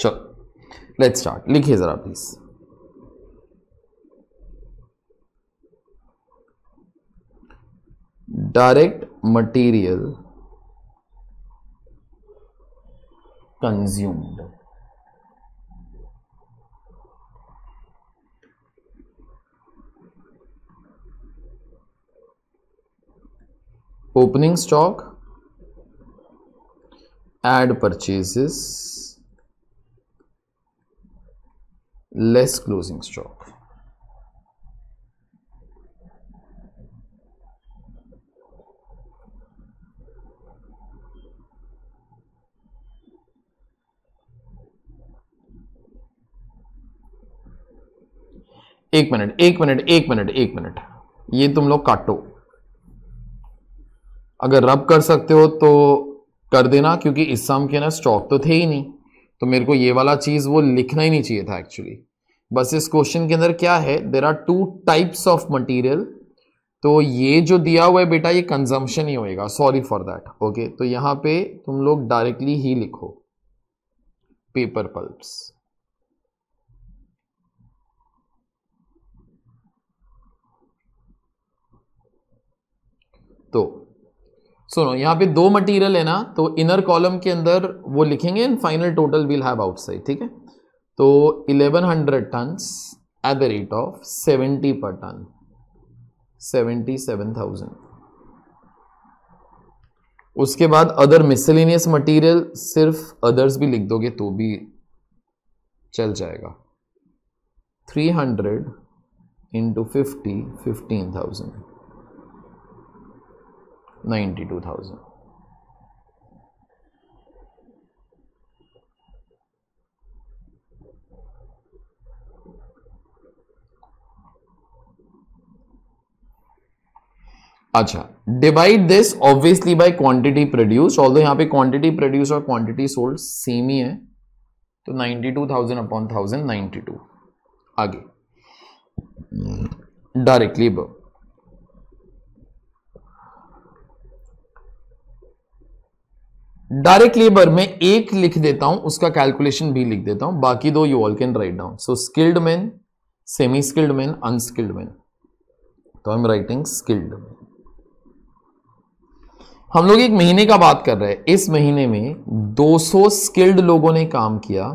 चलो लेट्स स्टार्ट, लिखिए जरा please. Direct material consumed opening stock add purchases less closing stock. एक मिनट एक मिनट एक मिनट एक मिनट ये तुम लोग काटो, अगर रब कर सकते हो तो कर देना, क्योंकि इस सम के ना स्टॉक तो थे ही नहीं, तो मेरे को ये वाला चीज वो लिखना ही नहीं चाहिए था एक्चुअली। बस इस क्वेश्चन के अंदर क्या है, there are two types of material, तो ये जो दिया हुआ है बेटा ये कंजम्पशन ही होएगा, सॉरी फॉर दैट। ओके, तो यहाँ पे तुम लोग डायरेक्टली ही लिखो पेपर पल्प्स। तो सुनो, यहाँ पे दो मटेरियल है ना, तो इनर कॉलम के अंदर वो लिखेंगे and final total will have outside. ठीक है, तो eleven hundred tons at the rate of seventy per ton, seventy seven thousand उसके बाद अदर मिसलिनियस मटेरियल, सिर्फ अदर्स भी लिख दोगे तो भी चल जाएगा। Three hundred into fifty fifteen thousand ninety two thousand अच्छा, divide this obviously by quantity produce, although यहाँ पे क्वांटिटी प्रोड्यूस और क्वांटिटी सोल्ड सेम ही है, तो ninety two thousand upon thousand ninety two आगे डायरेक्टली अब डायरेक्ट लेबर में एक लिख देता हूं, उसका कैलकुलेशन भी लिख देता हूं, बाकी दो you all can write down. So skilled man, semi skilled man, unskilled man, तो आई एम राइटिंग स्किल्ड। हम लोग एक महीने का बात कर रहे हैं, इस महीने में दो सौ स्किल्ड लोगों ने काम किया,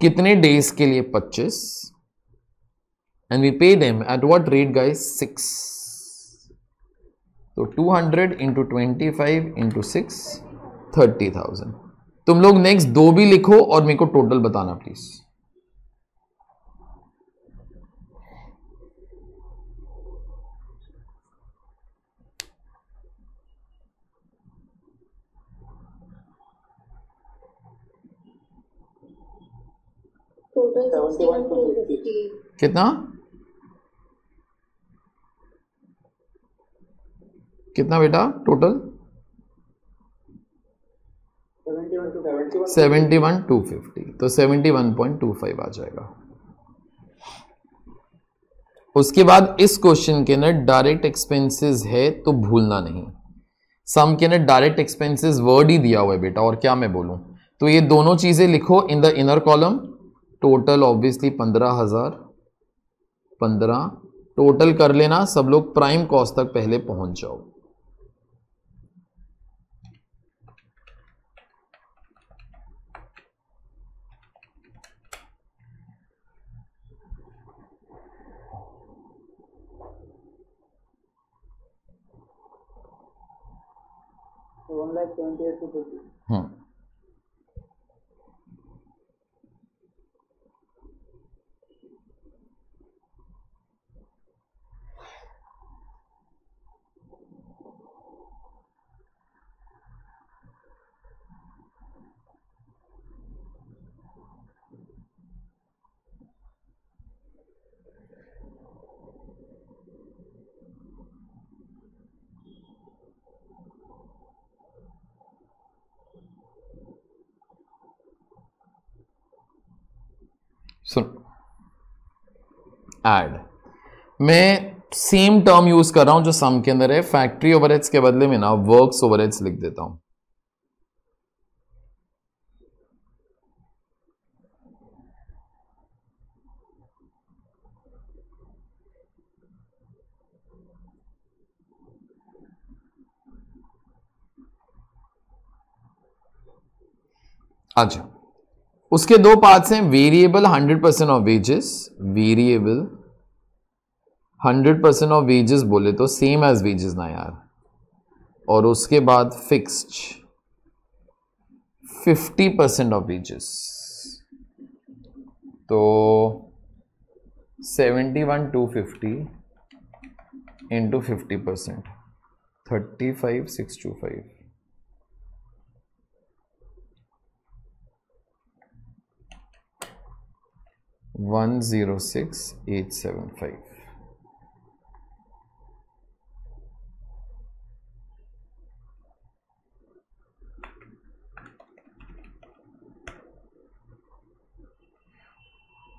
कितने डेज के लिए? पच्चीस, and we pay them at what rate guys? Six, तो two hundred into twenty five into six thirty thousand. तुम लोग नेक्स्ट दो भी लिखो और मेरे को टोटल बताना प्लीज। कितना कितना बेटा total? Seventy one two fifty, तो seventy one point two five आ जाएगा। उसके बाद इस क्वेश्चन के अंदर डायरेक्ट एक्सपेंसेस है तो भूलना नहीं, सम के अंदर डायरेक्ट एक्सपेंसेस वर्ड ही दिया हुआ है बेटा, और क्या मैं बोलूं। तो ये दोनों चीजें लिखो in the inner column. Total obviously पंद्रह हजार पंद्रह टोटल कर लेना, सब लोग प्राइम कॉस्ट तक पहले पहुंच जाओ। हम्म ऐड, मैं सेम टर्म यूज कर रहा हूं जो सम के अंदर है। फैक्ट्री ओवरहेड्स के बदले में ना वर्क्स ओवरहेड्स लिख देता हूं। अच्छा, उसके दो पार्ट्स हैं, variable hundred percent of wages, variable hundred percent of wages बोले तो सेम एज वेजेस ना यार, और उसके बाद fixed fifty percent of wages, तो seventy one two fifty into fifty percent thirty five six two five. One zero six eight seven five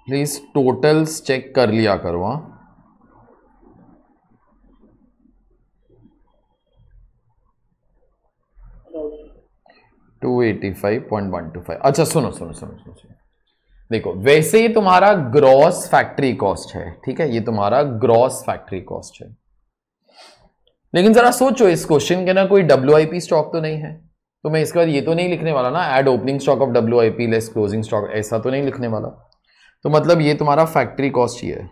please totals check कर लिया करो। हाँ, two eighty five point one two five. अच्छा सुनो सुनो सुनो सुनो सुनो देखो, वैसे ही तुम्हारा ग्रॉस फैक्ट्री कॉस्ट है, ठीक है, ये तुम्हारा ग्रॉस फैक्ट्री कॉस्ट है, लेकिन जरा सोचो इस क्वेश्चन के ना कोई डब्ल्यू आई पी स्टॉक तो नहीं है, तो मैं इसके बाद ये तो नहीं लिखने वाला ना add opening stock of W I P less closing stock, ऐसा तो नहीं लिखने वाला। तो मतलब ये तुम्हारा फैक्ट्री कॉस्ट ही है।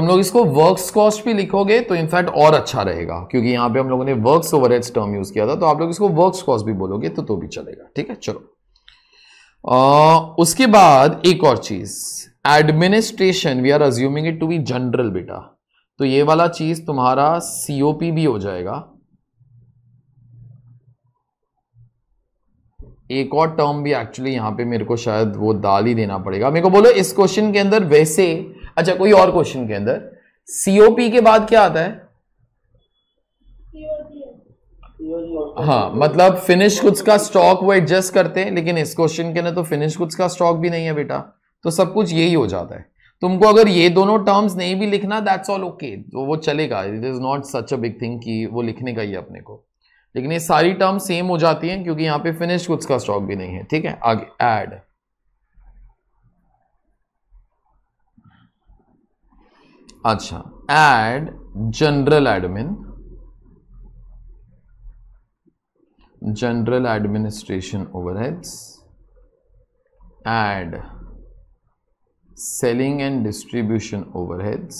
तुम लोग इसको वर्क्स कॉस्ट भी लिखोगे तो इनफैक्ट और अच्छा रहेगा, क्योंकि यहाँ पे हम लोगों ने वर्क्स ओवरहेड्स टर्म यूज किया था, तो आप लोग इसको वर्क्स कॉस्ट भी बोलोगे तो तो भी चलेगा। ठीक है, चलो आ, उसके बाद एक और चीज, administration we are assuming it to be general बेटा, तो ये वाला चीज तुम्हारा सीओपी भी हो जाएगा। एक और टर्म भी एक्चुअली यहाँ पे मेरे को शायद वो डाल ही देना पड़ेगा, मेरे को बोलो इस क्वेश्चन के अंदर। वैसे अच्छा कोई और क्वेश्चन के अंदर सीओपी के बाद क्या आता है? हाँ मतलब फिनिश गुड्स का स्टॉक वो एडजस्ट करते हैं, लेकिन इस क्वेश्चन के अंदर तो फिनिश गुड्स का स्टॉक भी नहीं है बेटा, तो सब कुछ यही हो जाता है। तुमको अगर ये दोनों टर्म्स नहीं भी लिखना दैट्स ऑल ओके, तो वो चलेगा, it is not such a big thing कि वो लिखने का ही अपने को, लेकिन ये सारी टर्म सेम हो जाती हैं क्योंकि यहाँ पे फिनिश गुड्स का स्टॉक भी नहीं है। ठीक है, आगे ऐड, अच्छा add general admin, general administration overheads, add selling and distribution overheads,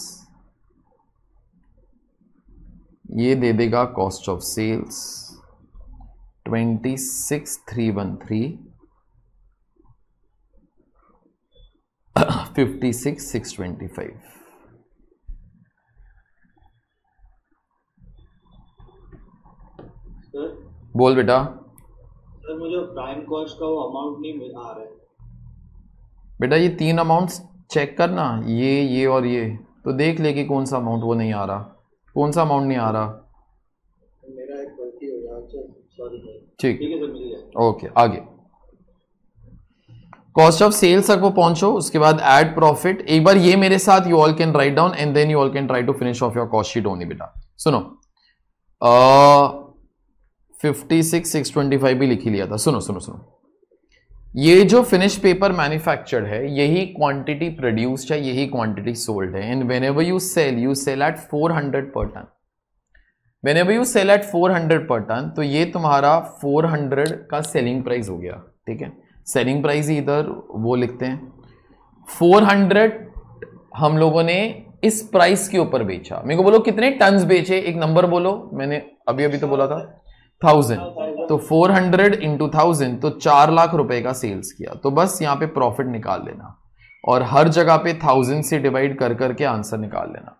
ये दे देगा cost of sales twenty six thousand three hundred thirteen, fifty six thousand six hundred twenty five. Sir बोल बेटा। सर मुझे प्राइम कॉस्ट का वो अमाउंट नहीं आ रहा है बेटा, ये तीन अमाउंट्स चेक करना, ये ये और ये, तो देख ले कि कौन सा अमाउंट वो नहीं आ रहा, कौन सा अमाउंट नहीं आ रहा। मेरा एक गलती हो गया, सॉरी। ठीक है सर, मिल गया, ओके। आगे कॉस्ट ऑफ सेल्स तक वो पहुंचो, उसके बाद एड प्रॉफिट। एक बार ये मेरे साथ you all can write down and then you all can try to finish off your cost sheet only बेटा। सुनो fifty six six twenty five भी लिख ही लिया था। सुनो सुनो सुनो, ये जो फिनिश पेपर मैन्युफैक्चर्ड है यही क्वांटिटी प्रोड्यूस्ड है, यही क्वांटिटी सोल्ड है, and whenever you sell you sell at four hundred per ton, whenever you sell at four hundred per ton, तो ये तुम्हारा फोर हंड्रेड का सेलिंग प्राइस हो गया। ठीक है, सेलिंग प्राइस ही इधर वो लिखते हैं, फोर हंड्रेड हम लोगों ने इस प्राइस के ऊपर बेचा। मेरे को बोलो कितने टन्स बेचे, एक नंबर बोलो, मैंने अभी अभी तो बोला था थाउजेंड, तो फोर हंड्रेड इंटू थाउजेंड तो चार लाख रुपए का सेल्स किया, तो बस यहाँ पे प्रॉफिट निकाल लेना और हर जगह पे थाउजेंड से डिवाइड कर करके आंसर निकाल लेना।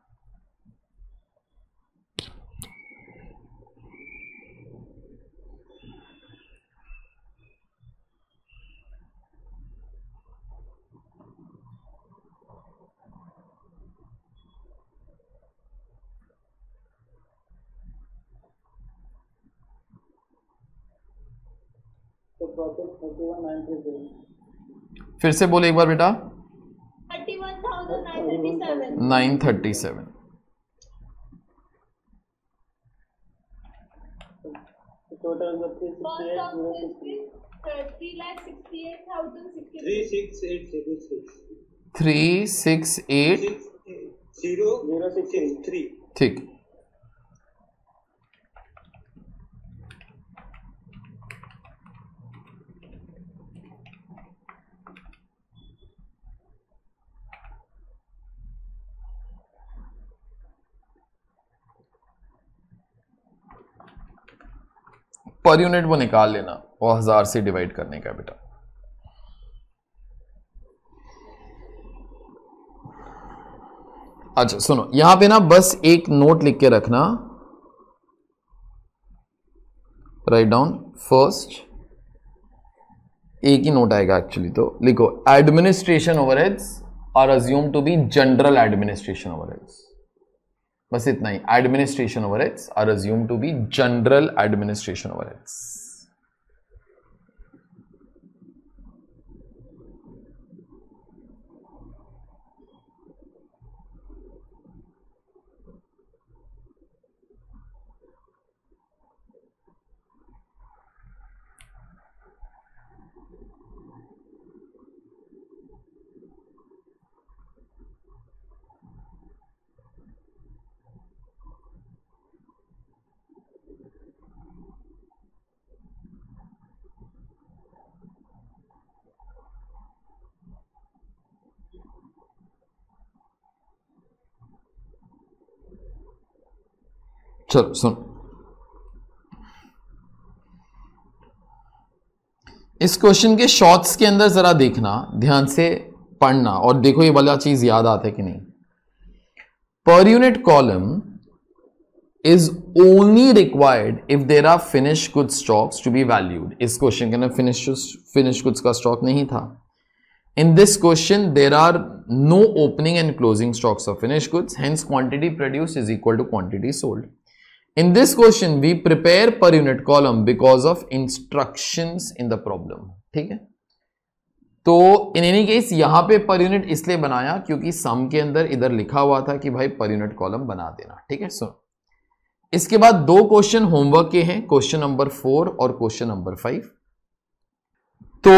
फिर से बोले एक बार बेटा, thirty one thousand nine thirty seven. Total three lakh sixty eight thousand six three six eight zero six three. ठीक, पर यूनिट वो निकाल लेना और हजार से डिवाइड करने का बेटा। अच्छा सुनो, यहां पे ना बस एक नोट लिख के रखना, राइट डाउन फर्स्ट, एक ही नोट आएगा एक्चुअली, तो लिखो administration overheads are assume to be general administration overheads, बस इतना ही। Administration overheads are assume to be general administration overheads. चलो सुन, इस क्वेश्चन के शॉर्ट्स के अंदर जरा देखना, ध्यान से पढ़ना और देखो ये वाला चीज याद आता है कि नहीं। Per unit column is only required if there are finish goods stocks to be valued. इस क्वेश्चन के अंदर फिनिश फिनिश गुड्स का स्टॉक नहीं था। In this question there are no opening and closing stocks of finish goods, hence quantity produce is equal to quantity sold. In this question, we prepare per unit column because of instructions in the problem. ठीक है, तो in any case यहां पे per unit इसलिए बनाया क्योंकि सम के अंदर इधर लिखा हुआ था कि भाई per unit column बना देना। ठीक है, सो so, इसके बाद दो क्वेश्चन होमवर्क के हैं, क्वेश्चन नंबर फोर और क्वेश्चन नंबर फाइव। तो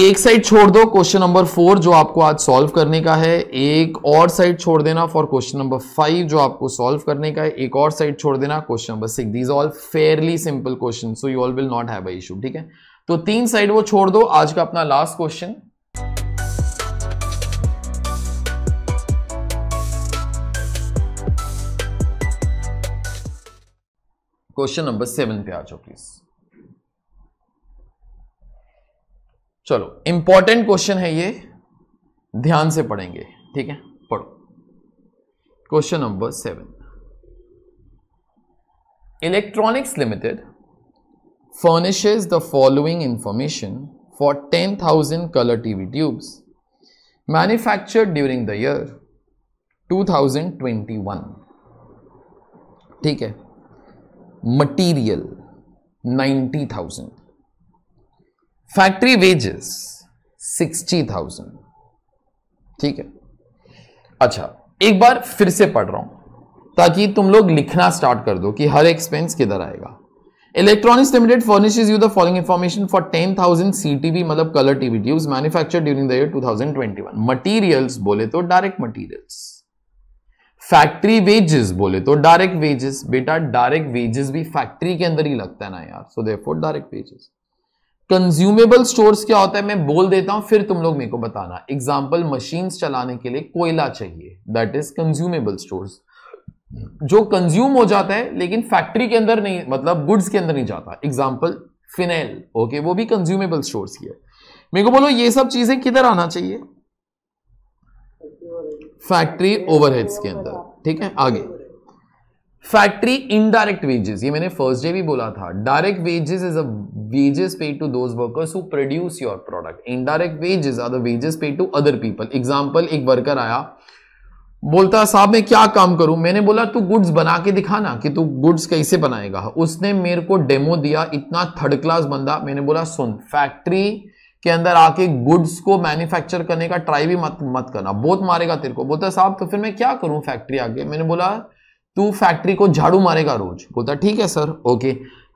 एक साइड छोड़ दो क्वेश्चन नंबर फोर जो आपको आज सॉल्व करने का है, एक और साइड छोड़ देना फॉर क्वेश्चन नंबर फाइव जो आपको सॉल्व करने का है, एक और साइड छोड़ देना question number six. These all fairly simple question, so you all will not have a issue. ठीक है, तो तीन साइड वो छोड़ दो। आज का अपना last question, question number seven पे आ जाओ प्लीज। चलो इंपॉर्टेंट क्वेश्चन है ये, ध्यान से पढ़ेंगे। ठीक है, पढ़ो question number seven. Electronics limited furnishes the following information for ten thousand colour TV tubes manufactured during the year two thousand twenty one. ठीक है, material ninety thousand, factory wages sixty thousand. ठीक है, अच्छा एक बार फिर से पढ़ रहा हूं ताकि तुम लोग लिखना स्टार्ट कर दो कि हर एक्सपेंस किधर आएगा। Electronics limited furnishes you the following information for ten thousand सीटीवी मतलब colour TV tubes manufactured during the year two thousand twenty one. Materials बोले तो डायरेक्ट मटीरियल्स, फैक्ट्री वेजेस बोले तो डायरेक्ट वेजेस। बेटा डायरेक्ट वेजेस भी फैक्ट्री के अंदर ही लगता है ना यार, so therefore direct wages. Consumable stores क्या होता है मैं बोल देता हूं, फिर तुम लोग मेरे को बताना। एग्जाम्पल, मशीन्स चलाने के लिए कोयला चाहिए, दैट इज कंज्यूमेबल स्टोर्स, जो कंज्यूम हो जाता है लेकिन फैक्ट्री के अंदर नहीं, मतलब गुड्स के अंदर नहीं जाता। एग्जाम्पल फिनेल, ओके, वो भी कंज्यूमेबल स्टोर्स की है। मेरे को बोलो ये सब चीजें किधर आना चाहिए? फैक्ट्री ओवरहेड्स के अंदर। ठीक है, आगे फैक्ट्री इनडायरेक्ट वेजेस, ये मैंने फर्स्ट डे भी बोला था। Direct wages is a wages paid to those workers who produce your product. Indirect wages are the wages paid to other people. Example, एक वर्कर आया, बोलता साहब मैं क्या काम करूं? मैंने बोला तू गुड्स बना के दिखाना कि तू गुड्स कैसे बनाएगा। उसने मेरे को डेमो दिया, इतना थर्ड क्लास बंदा। मैंने बोला सुन, फैक्ट्री के अंदर आके गुड्स को मैन्युफैक्चर करने का ट्राई भी मत मत करना, बहुत मारेगा तेरे को। बोलता साहब तो फिर मैं क्या करूं फैक्ट्री आके? मैंने बोला तू फैक्ट्री को झाड़ू मारेगा रोज। बोलता ठीक है sir, okay,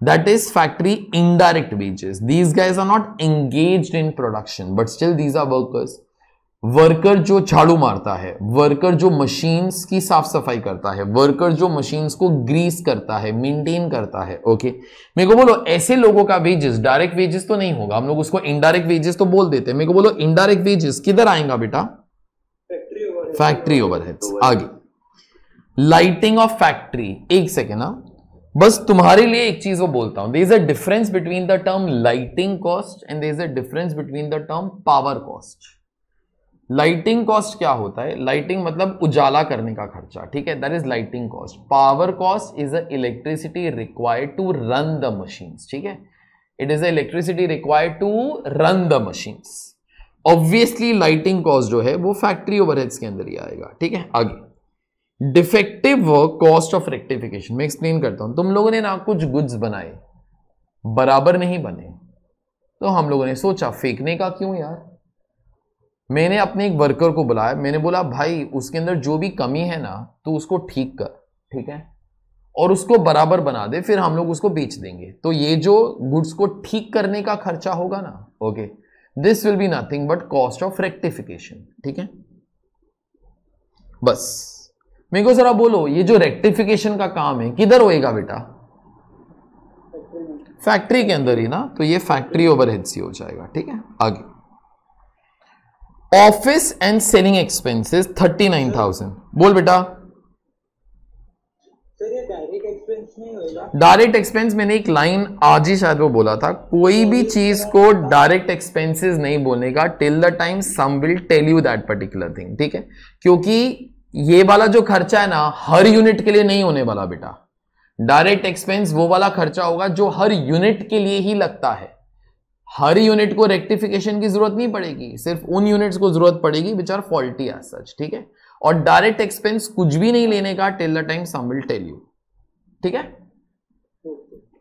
that is factory indirect wages. These guys are not engaged in production but still these are workers. Worker जो झाड़ू मारता है, वर्कर जो मशीन्स की साफ सफाई करता है, वर्कर जो मशीन्स को ग्रीस करता है, मेंटेन करता है। Okay okay? मेरे को बोलो ऐसे लोगों का वेजेस डायरेक्ट वेजेस तो नहीं होगा, हम लोग उसको इनडायरेक्ट वेजेस तो बोल देते हैं। मेरे को बोलो इनडायरेक्ट वेजेस किधर आएगा बेटा? Factory overheads. आगे लाइटिंग ऑफ फैक्ट्री, एक सेकेंड हाँ, बस तुम्हारे लिए एक चीज वो बोलता हूं, there is a difference between the term lighting cost and there is a difference between the term power cost. Lighting cost क्या होता है? लाइटिंग मतलब उजाला करने का खर्चा, ठीक है, that is lighting cost. Power cost is a electricity required to run the machines. ठीक है, it is a electricity required to run the machines. Obviously lighting cost जो है वो फैक्ट्री ओवरहेड्स के अंदर ही आएगा। ठीक है, आगे defective work cost of rectification, मैं एक्सप्लेन करता हूं। तुम लोगों ने ना कुछ गुड्स बनाए, बराबर नहीं बने, तो हम लोगों ने सोचा फेंकने का क्यों यार। मैंने अपने एक वर्कर को बुलाया, मैंने बोला भाई उसके अंदर जो भी कमी है ना तो उसको ठीक कर, ठीक है, और उसको बराबर बना दे, फिर हम लोग उसको बेच देंगे। तो ये जो गुड्स को ठीक करने का खर्चा होगा ना, okay, this will be nothing but cost of rectification. ठीक है, बस मेरे को जरा बोलो ये जो रेक्टिफिकेशन का काम है किधर होएगा बेटा? फैक्ट्री के अंदर ही ना, तो ये फैक्ट्री ओवरहेड्स ही हो जाएगा। ठीक है, आगे office and selling expenses thirty nine thousand. बोल बेटा, डायरेक्ट एक्सपेंस डायरेक्ट एक्सपेंस, मैंने एक लाइन आज ही शायद वो बोला था, कोई भी चीज को डायरेक्ट एक्सपेंसेस नहीं बोलने का till the time some will tell you that particular thing, ठीक है। क्योंकि ये वाला जो खर्चा है ना हर यूनिट के लिए नहीं होने वाला बेटा, डायरेक्ट एक्सपेंस वो वाला खर्चा होगा जो हर यूनिट के लिए ही लगता है। हर यूनिट को रेक्टिफिकेशन की जरूरत नहीं पड़ेगी, सिर्फ उन यूनिट्स को जरूरत पड़ेगी which are faulty as such, ठीक है। और डायरेक्ट एक्सपेंस कुछ भी नहीं लेने का till the time some will tell you, ठीक है।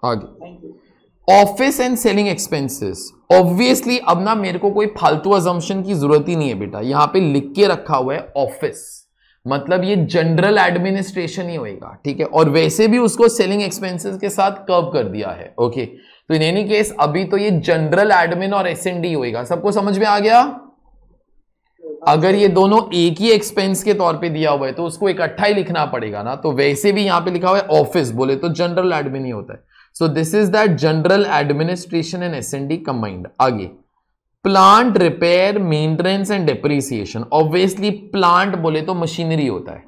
आगे office and selling expenses, obviously अब ना मेरे को कोई फालतू अजम्पशन की जरूरत ही नहीं है बेटा, यहां पे लिख के रखा हुआ है ऑफिस, मतलब ये जनरल एडमिनिस्ट्रेशन ही होएगा, ठीक है। और वैसे भी उसको सेलिंग एक्सपेंसेस के साथ कर्व कर दिया है, ओके। तो इन एनी केस अभी तो ये जनरल एडमिन और एस एन डी होएगा, सबको समझ में आ गया। अगर ये दोनों एक ही एक्सपेंस के तौर पे दिया हुआ है तो उसको इकट्ठा ही लिखना पड़ेगा ना, तो वैसे भी यहां पे लिखा हुआ है ऑफिस, बोले तो जनरल एडमिन ही होता है। So this is that general administration and S N D combined. आगे plant repair maintenance and depreciation, obviously plant बोले तो मशीनरी होता है,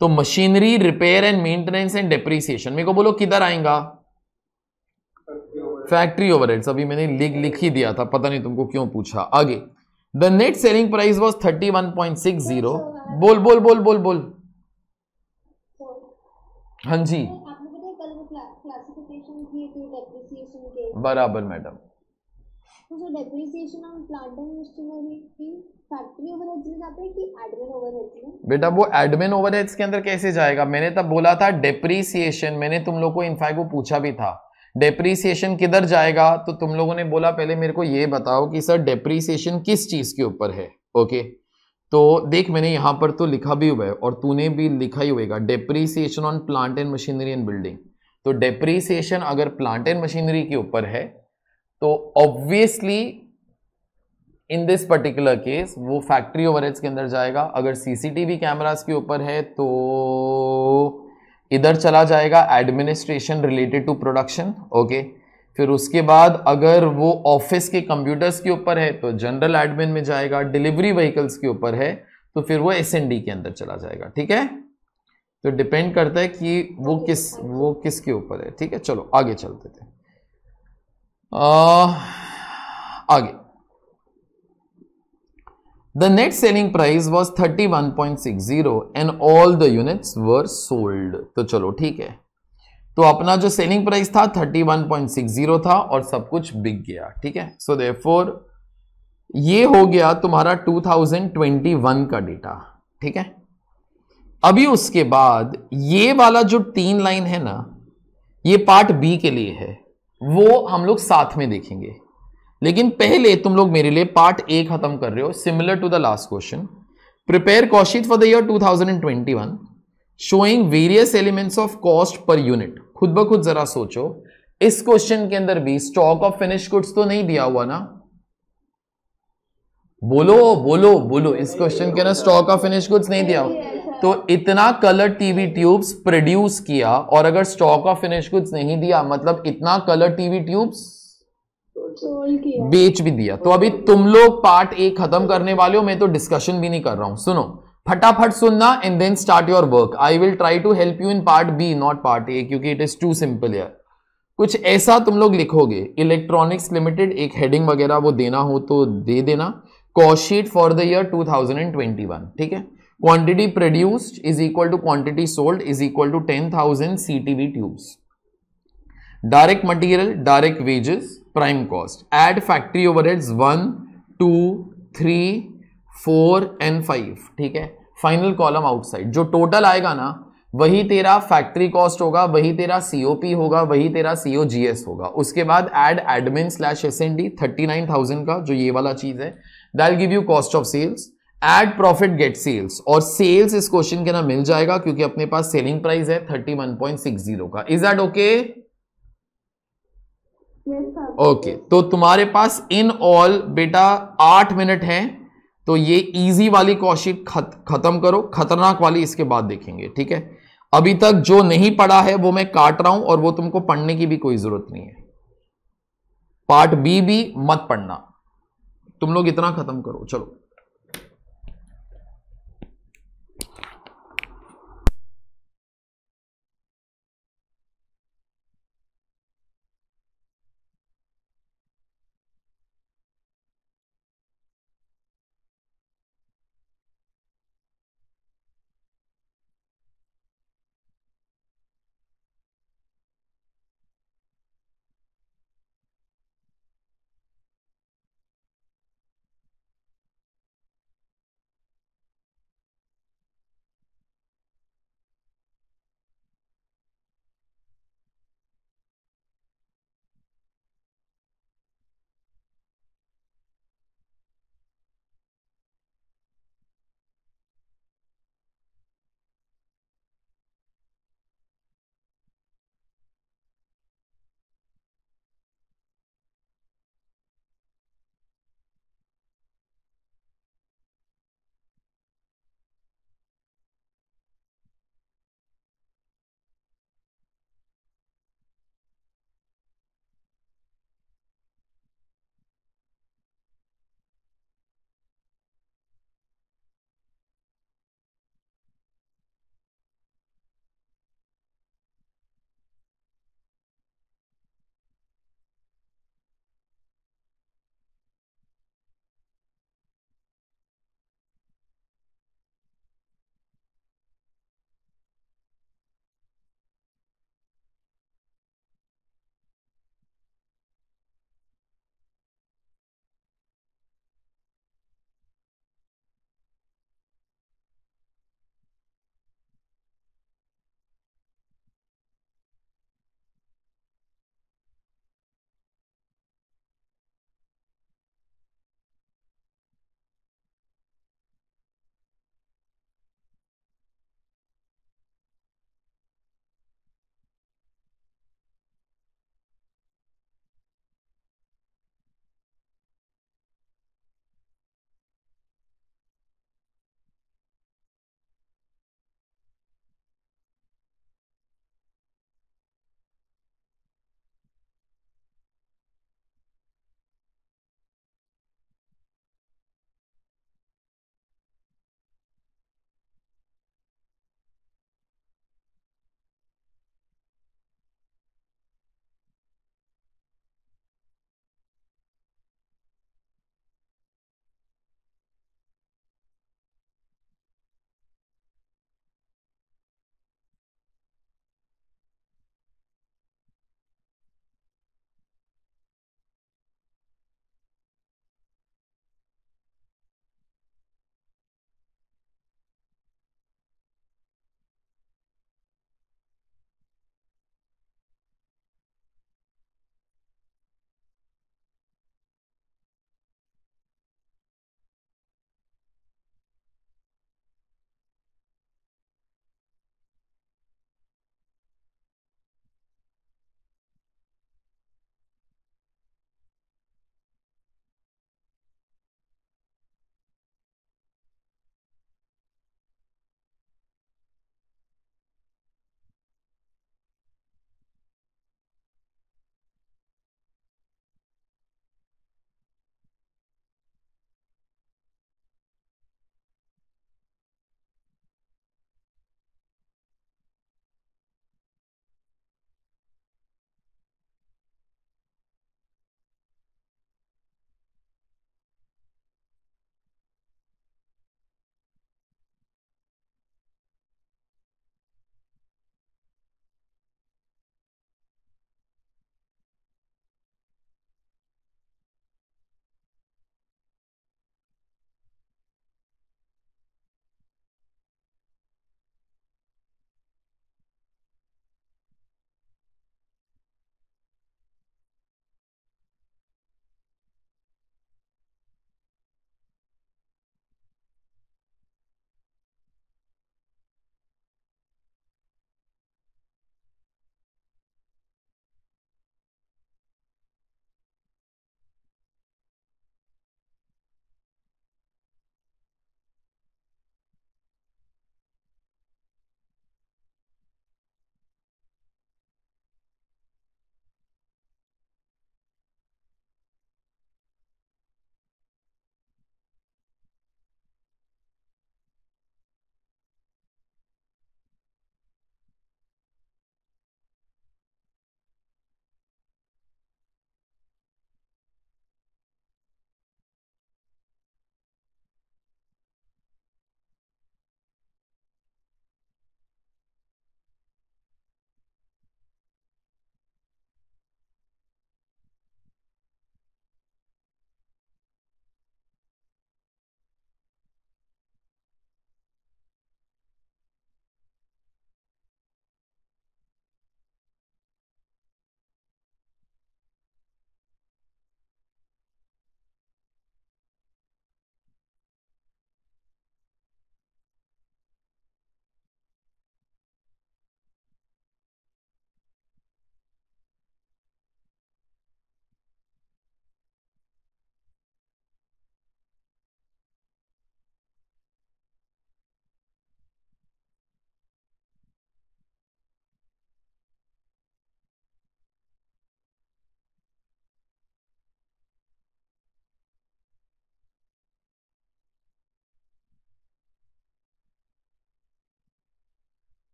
तो machinery repair and maintenance and depreciation मेरे को बोलो किधर आएगा, फैक्ट्री ओवरहेड्स। अभी मैंने लिख लिख ही दिया था, पता नहीं तुमको क्यों पूछा। आगे the net selling price was thirty one point six zero. बोल बोल बोल बोल बोल हाँ जी बराबर मैडम। तो depreciation on plant and machinery की फैक्ट्री ओवरहेड्स में जाता है कि एडमिन ओवरहेड्स में? बेटा वो एडमिन ओवरहेड्स के अंदर कैसे जाएगा, मैंने तब बोला था डेप्रिसिएशन, मैंने तुम लोगों को इनफैक्ट वो पूछा भी था डेप्रिसिएशन किधर जाएगा, तो तुम लोगों ने बोला पहले मेरे को ये बताओ कि सर डेप्रिसिएशन किस चीज के ऊपर है, ओके। तो देख मैंने यहाँ पर तो लिखा भी हुआ है और तूने भी लिखा ही हुएगा depreciation on plant and machinery and building. तो डेप्रिसिएशन अगर प्लांट एंड मशीनरी के ऊपर है तो obviously in this particular case वो फैक्ट्री ओवरहेड्स के अंदर जाएगा। अगर सीसीटीवी कैमरास के ऊपर है तो इधर चला जाएगा administration related to production, okay. फिर उसके बाद अगर वो ऑफिस के कंप्यूटर्स के ऊपर है तो जनरल एडमिन में जाएगा, डिलीवरी व्हीकल्स के ऊपर है तो फिर वो एस एन डी के अंदर चला जाएगा, ठीक है। तो डिपेंड करता है कि वो किस वो किस के ऊपर है, ठीक है। चलो आगे चलते थे Uh, आगे the net selling price was thirty one point six zero and all the units were sold. तो चलो ठीक है, तो अपना जो सेलिंग प्राइस था thirty one point six zero था और सब कुछ बिक गया, ठीक है। सो देयरफॉर ये हो गया तुम्हारा टू थाउजेंड ट्वेंटी वन का डेटा, ठीक है। अभी उसके बाद ये वाला जो तीन लाइन है ना ये पार्ट बी के लिए है, वो हम लोग साथ में देखेंगे, लेकिन पहले तुम लोग मेरे लिए पार्ट ए खत्म कर रहे हो। Similar to the last question, prepare cost sheet for the year two thousand twenty one showing various elements of cost per unit. खुद ब खुद जरा सोचो, इस क्वेश्चन के अंदर भी स्टॉक ऑफ फिनिश गुड्स तो नहीं दिया हुआ ना, बोलो बोलो बोलो, इस क्वेश्चन के अंदर स्टॉक ऑफ फिनिश गुड्स नहीं दिया हुआ, तो इतना कलर टीवी ट्यूब्स प्रोड्यूस किया और अगर स्टॉक ऑफ फिनिश गुड्स नहीं दिया मतलब इतना कलर टीवी ट्यूब्स बेच भी दिया। तो अभी तुम लोग पार्ट ए खत्म करने वाले हो, मैं तो डिस्कशन भी नहीं कर रहा हूं, सुनो फटाफट सुनना and then start your work. I will try to help you in part B not part A, क्योंकि इट इज टू सिंपल यार। कुछ ऐसा तुम लोग लिखोगे, इलेक्ट्रॉनिक्स लिमिटेड एक हेडिंग वगैरह वो देना हो तो दे देना, cost sheet for the year two thousand twenty one, ठीक है। Quantity produced is equal to quantity sold is equal to ten thousand सीटीवी tubes. Direct material, direct wages, prime cost, add factory overheads one two three four and five, ठीक है। फाइनल कॉलम आउटसाइड, जो टोटल आएगा ना वही तेरा फैक्ट्री कॉस्ट होगा, वही तेरा सीओपी होगा, वही तेरा सीओजीएस होगा। उसके बाद add admin slash S N D thirty nine thousand का जो ये वाला चीज है, that will give you cost of sales. Add profit get sales, और सेल्स इस क्वेश्चन के ना मिल जाएगा क्योंकि अपने पास सेलिंग प्राइस है thirty one point six zero का। Is that okay? ओके, तो तुम्हारे पास इन ऑल बेटा आठ मिनट हैं, तो ये इजी वाली कॉस्ट शीट खत्म करो, खतरनाक वाली इसके बाद देखेंगे, ठीक है। अभी तक जो नहीं पढ़ा है वो मैं काट रहा हूं और वो तुमको पढ़ने की भी कोई जरूरत नहीं है, पार्ट बी भी मत पढ़ना, तुम लोग इतना खत्म करो। चलो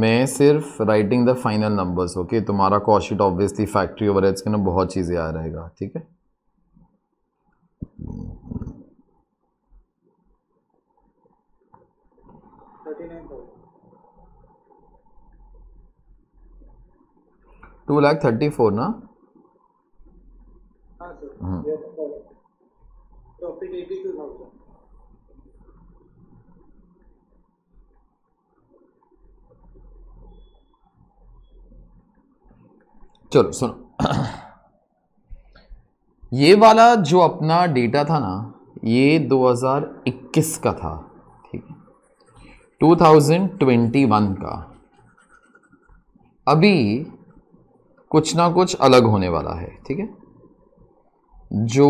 मैं सिर्फ writing the final numbers. Okay, तुम्हारा cost sheet obviously factory overheads के ना बहुत चीज़ें आ रहेगा, ठीक है। टू लाख थर्टी फोर ना, चलो सुनो। ये वाला जो अपना डेटा था ना, ये दो हज़ार इक्कीस का था, ठीक है, दो हज़ार इक्कीस का। अभी कुछ ना कुछ अलग होने वाला है, ठीक है। जो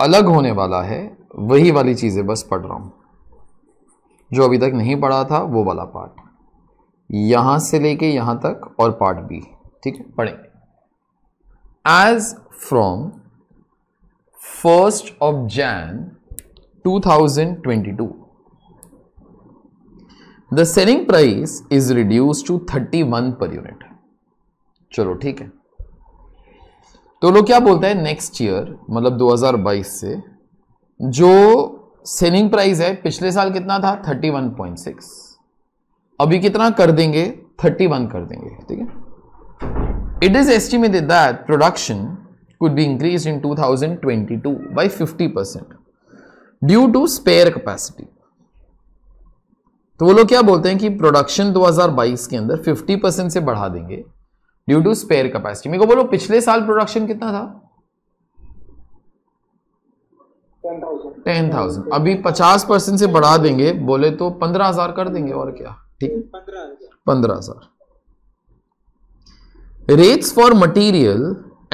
अलग होने वाला है वही वाली चीज़ें बस पढ़ रहा हूँ, जो अभी तक नहीं पढ़ा था वो वाला पार्ट, यहाँ से लेके यहाँ तक और पार्ट बी, ठीक है, पढ़ेंगे। As from first of January twenty twenty-two, the selling price is reduced to thirty-one per unit. चलो ठीक है। तो लोग क्या बोलते हैं, नेक्स्ट ईयर मतलब दो हज़ार बाईस से जो सेलिंग प्राइस है, पिछले साल कितना था थर्टी वन पॉइंट सिक्स, अभी कितना कर देंगे, थर्टी वन कर देंगे, ठीक है। It is estimated that production could be increased in twenty twenty-two by fifty percent due to spare capacity. तो वो लोग क्या बोलते हैं कि प्रोडक्शन दो हज़ार बाईस के अंदर फिफ्टी परसेंट से बढ़ा देंगे ड्यू टू स्पेयर कैपेसिटी। मेरे को बोलो पिछले साल प्रोडक्शन कितना था, टेन थाउजेंड, अभी फिफ्टी परसेंट से बढ़ा देंगे, बोले तो पंद्रह हज़ार कर देंगे और क्या, ठीक है, पंद्रह हज़ार। Rates for material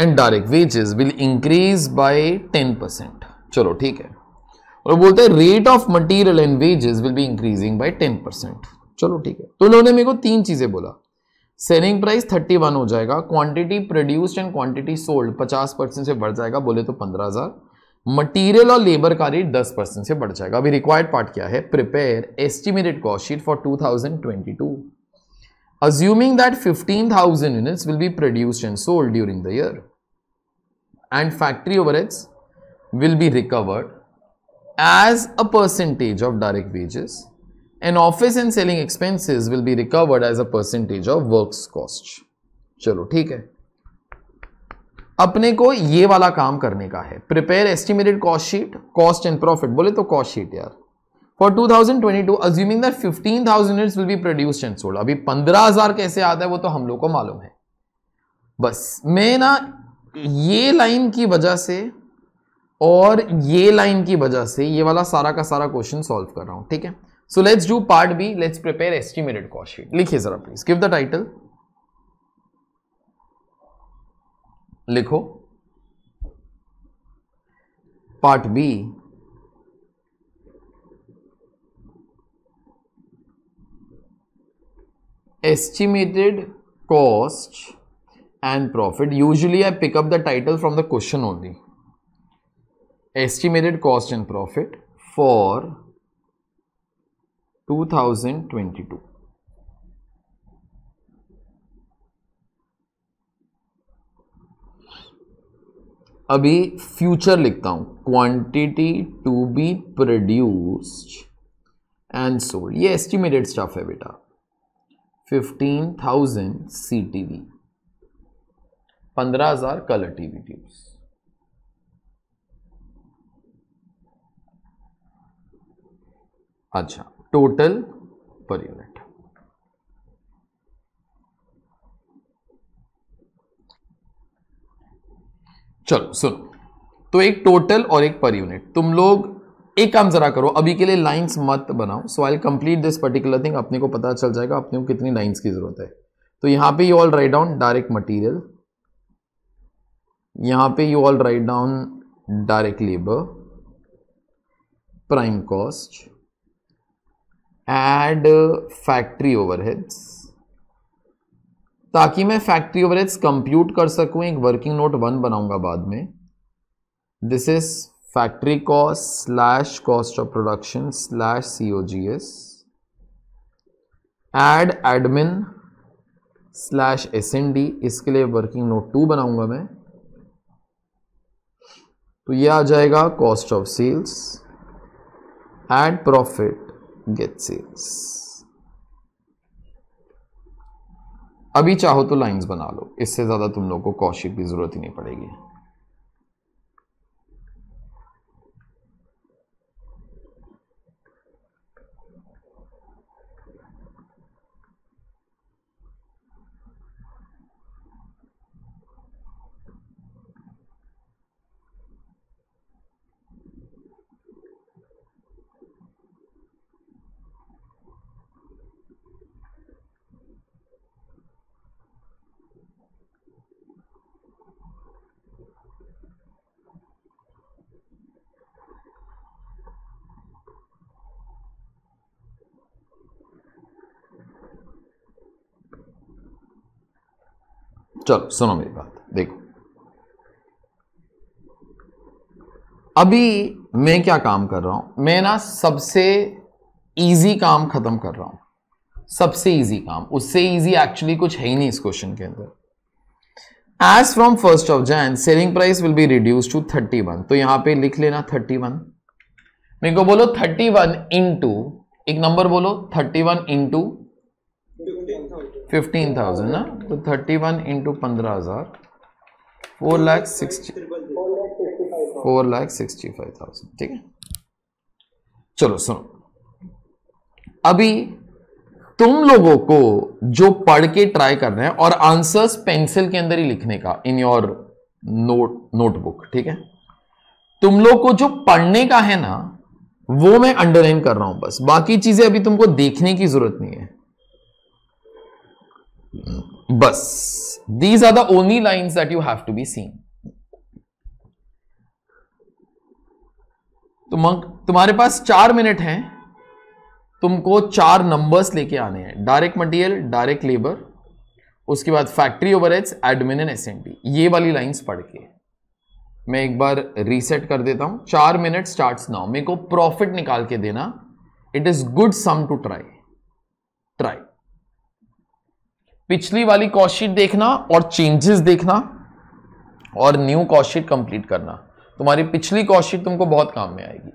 and direct wages will increase by ten percent. चलो ठीक है। और बोलते हैं rate of material and wages will be increasing by ten percent. चलो ठीक है। तो उन्होंने मेरे को तीन चीजें बोला, सेलिंग प्राइस थर्टी वन हो जाएगा, quantity produced and quantity sold fifty percent से बढ़ जाएगा, बोले तो पंद्रह हज़ार, मटीरियल और लेबर का रेट टेन परसेंट से बढ़ जाएगा। अभी रिक्वायर्ड पार्ट क्या है, prepare estimated cost sheet for two thousand twenty two, assuming that fifteen thousand units will be produced and sold during the year and factory overheads will be recovered as a percentage of direct wages and office and selling expenses will be recovered as a percentage of works cost. चलो ठीक है। अपने को ये वाला काम करने का है, prepare estimated cost sheet, cost and profit, बोले तो cost sheet यार for two thousand twenty two assuming that fifteen thousand units will be produced and sold. अभी पंद्रह हज़ार कैसे आता है वो तो हम लोग को मालूम है, बस मैं ना ये लाइन की वजह से और ये लाइन की वजह से ये वाला सारा का सारा क्वेश्चन सॉल्व कर रहा हूं, ठीक है। So let's do part B, let's prepare estimated cost sheet. लिखिए जरा प्लीज, गिव द टाइटल, लिखो part B. Estimated cost and profit. Usually I pick up the title from the question only. Estimated cost and profit for twenty twenty-two. अभी future लिखता हूँ, quantity to be produced and sold. ये estimated stuff है बेटा, fifteen thousand C T V, पंद्रह हज़ार color T V tubes, अच्छा total per unit। चलो सुनो, तो एक टोटल और एक पर यूनिट। तुम लोग एक काम जरा करो, अभी के लिए लाइंस मत बनाओ, so I will complete this particular thing. अपने को पता चल जाएगा अपने को कितनी लाइंस की जरूरत है। तो यहाँ पे you all write down direct material, यहाँ पे you all write down direct labour, prime cost, add factory overheads, ताकि मैं फैक्ट्री ओवरहेड्स कंप्यूट कर सकूँ। एक वर्किंग नोट वन बनाऊंगा बाद में, this is factory cost slash cost of production slash C O G S, add admin slash S N D, इसके लिए वर्किंग नोट टू बनाऊंगा मैं, तो ये आ जाएगा cost of sales add profit get sales. अभी चाहो तो लाइंस बना लो, इससे ज्यादा तुम लोगों को कॉशिक की जरूरत ही नहीं पड़ेगी। चलो सुनो मेरी बात, देखो अभी मैं क्या काम कर रहा हूं, मैं ना सबसे इजी काम खत्म कर रहा हूं, सबसे इजी काम, उससे इजी एक्चुअली कुछ है ही नहीं इस क्वेश्चन के अंदर। As from first of Jan selling price will be reduce to thirty one, तो यहां पे लिख लेना थर्टी वन। मेरे को बोलो थर्टी वन इंटू एक नंबर बोलो, thirty one into fifteen thousand ना, तो थर्टी वन इंटू पंद्रह हजार four lakh sixty four lakh sixty five thousand ठीक है। चलो सुनो, अभी तुम लोगों को जो पढ़ के ट्राई करना है और आंसर्स पेंसिल के अंदर ही लिखने का इन योर नोट नोटबुक ठीक है। तुम लोग को जो पढ़ने का है ना वो मैं अंडरलाइन कर रहा हूं बस, बाकी चीजें अभी तुमको देखने की जरूरत नहीं है बस। these are the only lines that you have to be seen। तुम तुम्हारे पास चार मिनट हैं, तुमको चार नंबर्स लेके आने हैं, डायरेक्ट मटेरियल, डायरेक्ट लेबर, उसके बाद factory overheads, admin and S N D. ये वाली लाइंस पढ़ के मैं एक बार रीसेट कर देता हूं। चार मिनट स्टार्ट्स नाउ, मेरे को प्रॉफिट निकाल के देना। It is good some to try try पिछली वाली कॉस्ट शीट देखना और चेंजेस देखना और न्यू कॉस्ट शीट कंप्लीट करना। तुम्हारी पिछली कॉस्ट शीट तुमको बहुत काम में आएगी।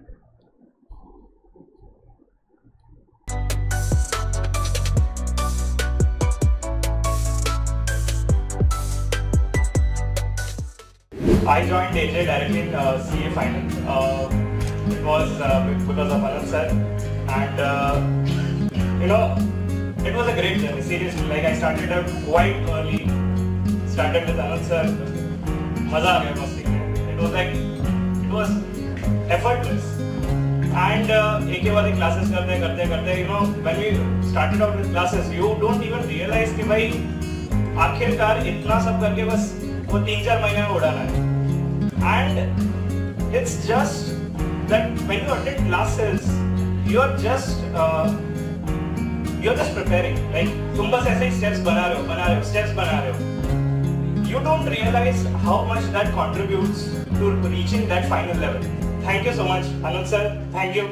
I joined A J directly in uh, C A finals. Uh, it was uh, because of Alam sir, and uh, you know. It was a great journey, seriously. Like I started out quite early. Started with Anand sir. मजा आ गया मस्ती में. It was like it was effortless. And एक के बाद एक classes करते करते करते you know when we started out with classes you don't even realize कि भाई आखिरकार इतना सब करके बस वो तीन चार महीने में उड़ाना है. And it's just that when you attend classes you are just uh, You're just preparing, like तुम बस ऐसे ही steps बना रहे हो, बना रहे हो, steps बना रहे हो. You don't realize how much that contributes to reaching that final level. Thank you so much, Anand sir. Thank you,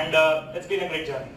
and uh, it's been a great journey.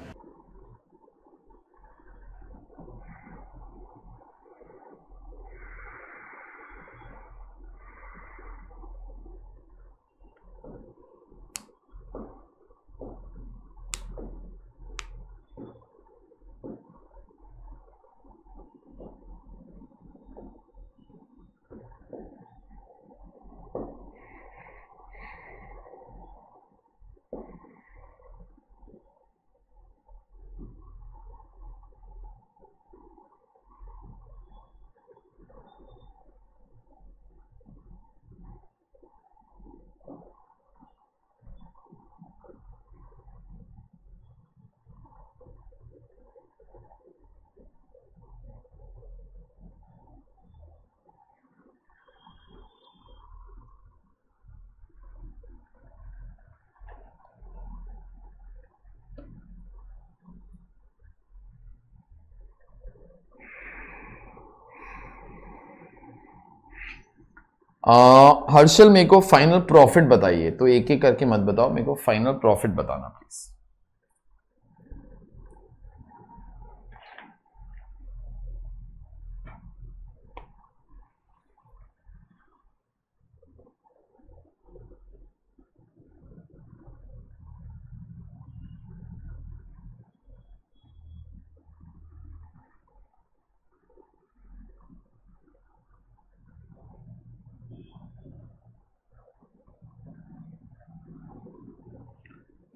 Uh, Harshal मेरे को फाइनल प्रॉफिट बताइए, तो एक एक करके मत बताओ, मेरे को फाइनल प्रॉफिट बताना प्लीज।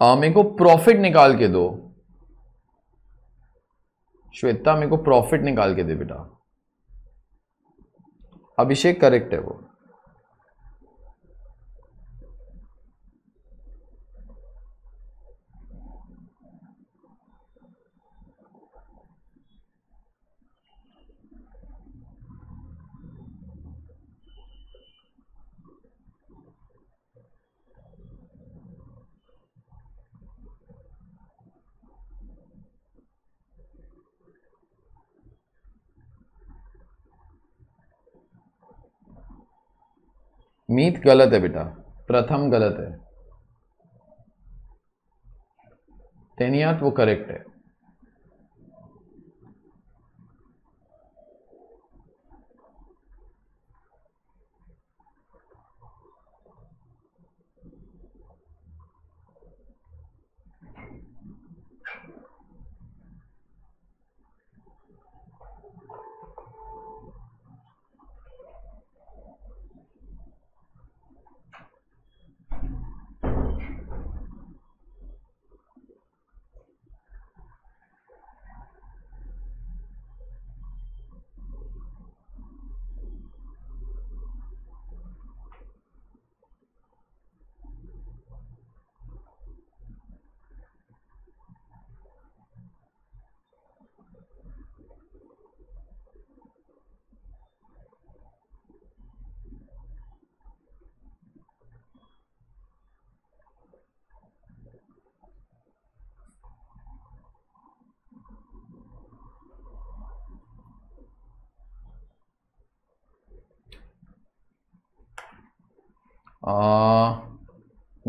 आ, मेरे को प्रॉफिट निकाल के दो श्वेता, मेरे को प्रॉफिट निकाल के दे बेटा। अभिषेक करेक्ट है वो। मीत गलत है बेटा, प्रथम गलत है। तेनियात वो करेक्ट है।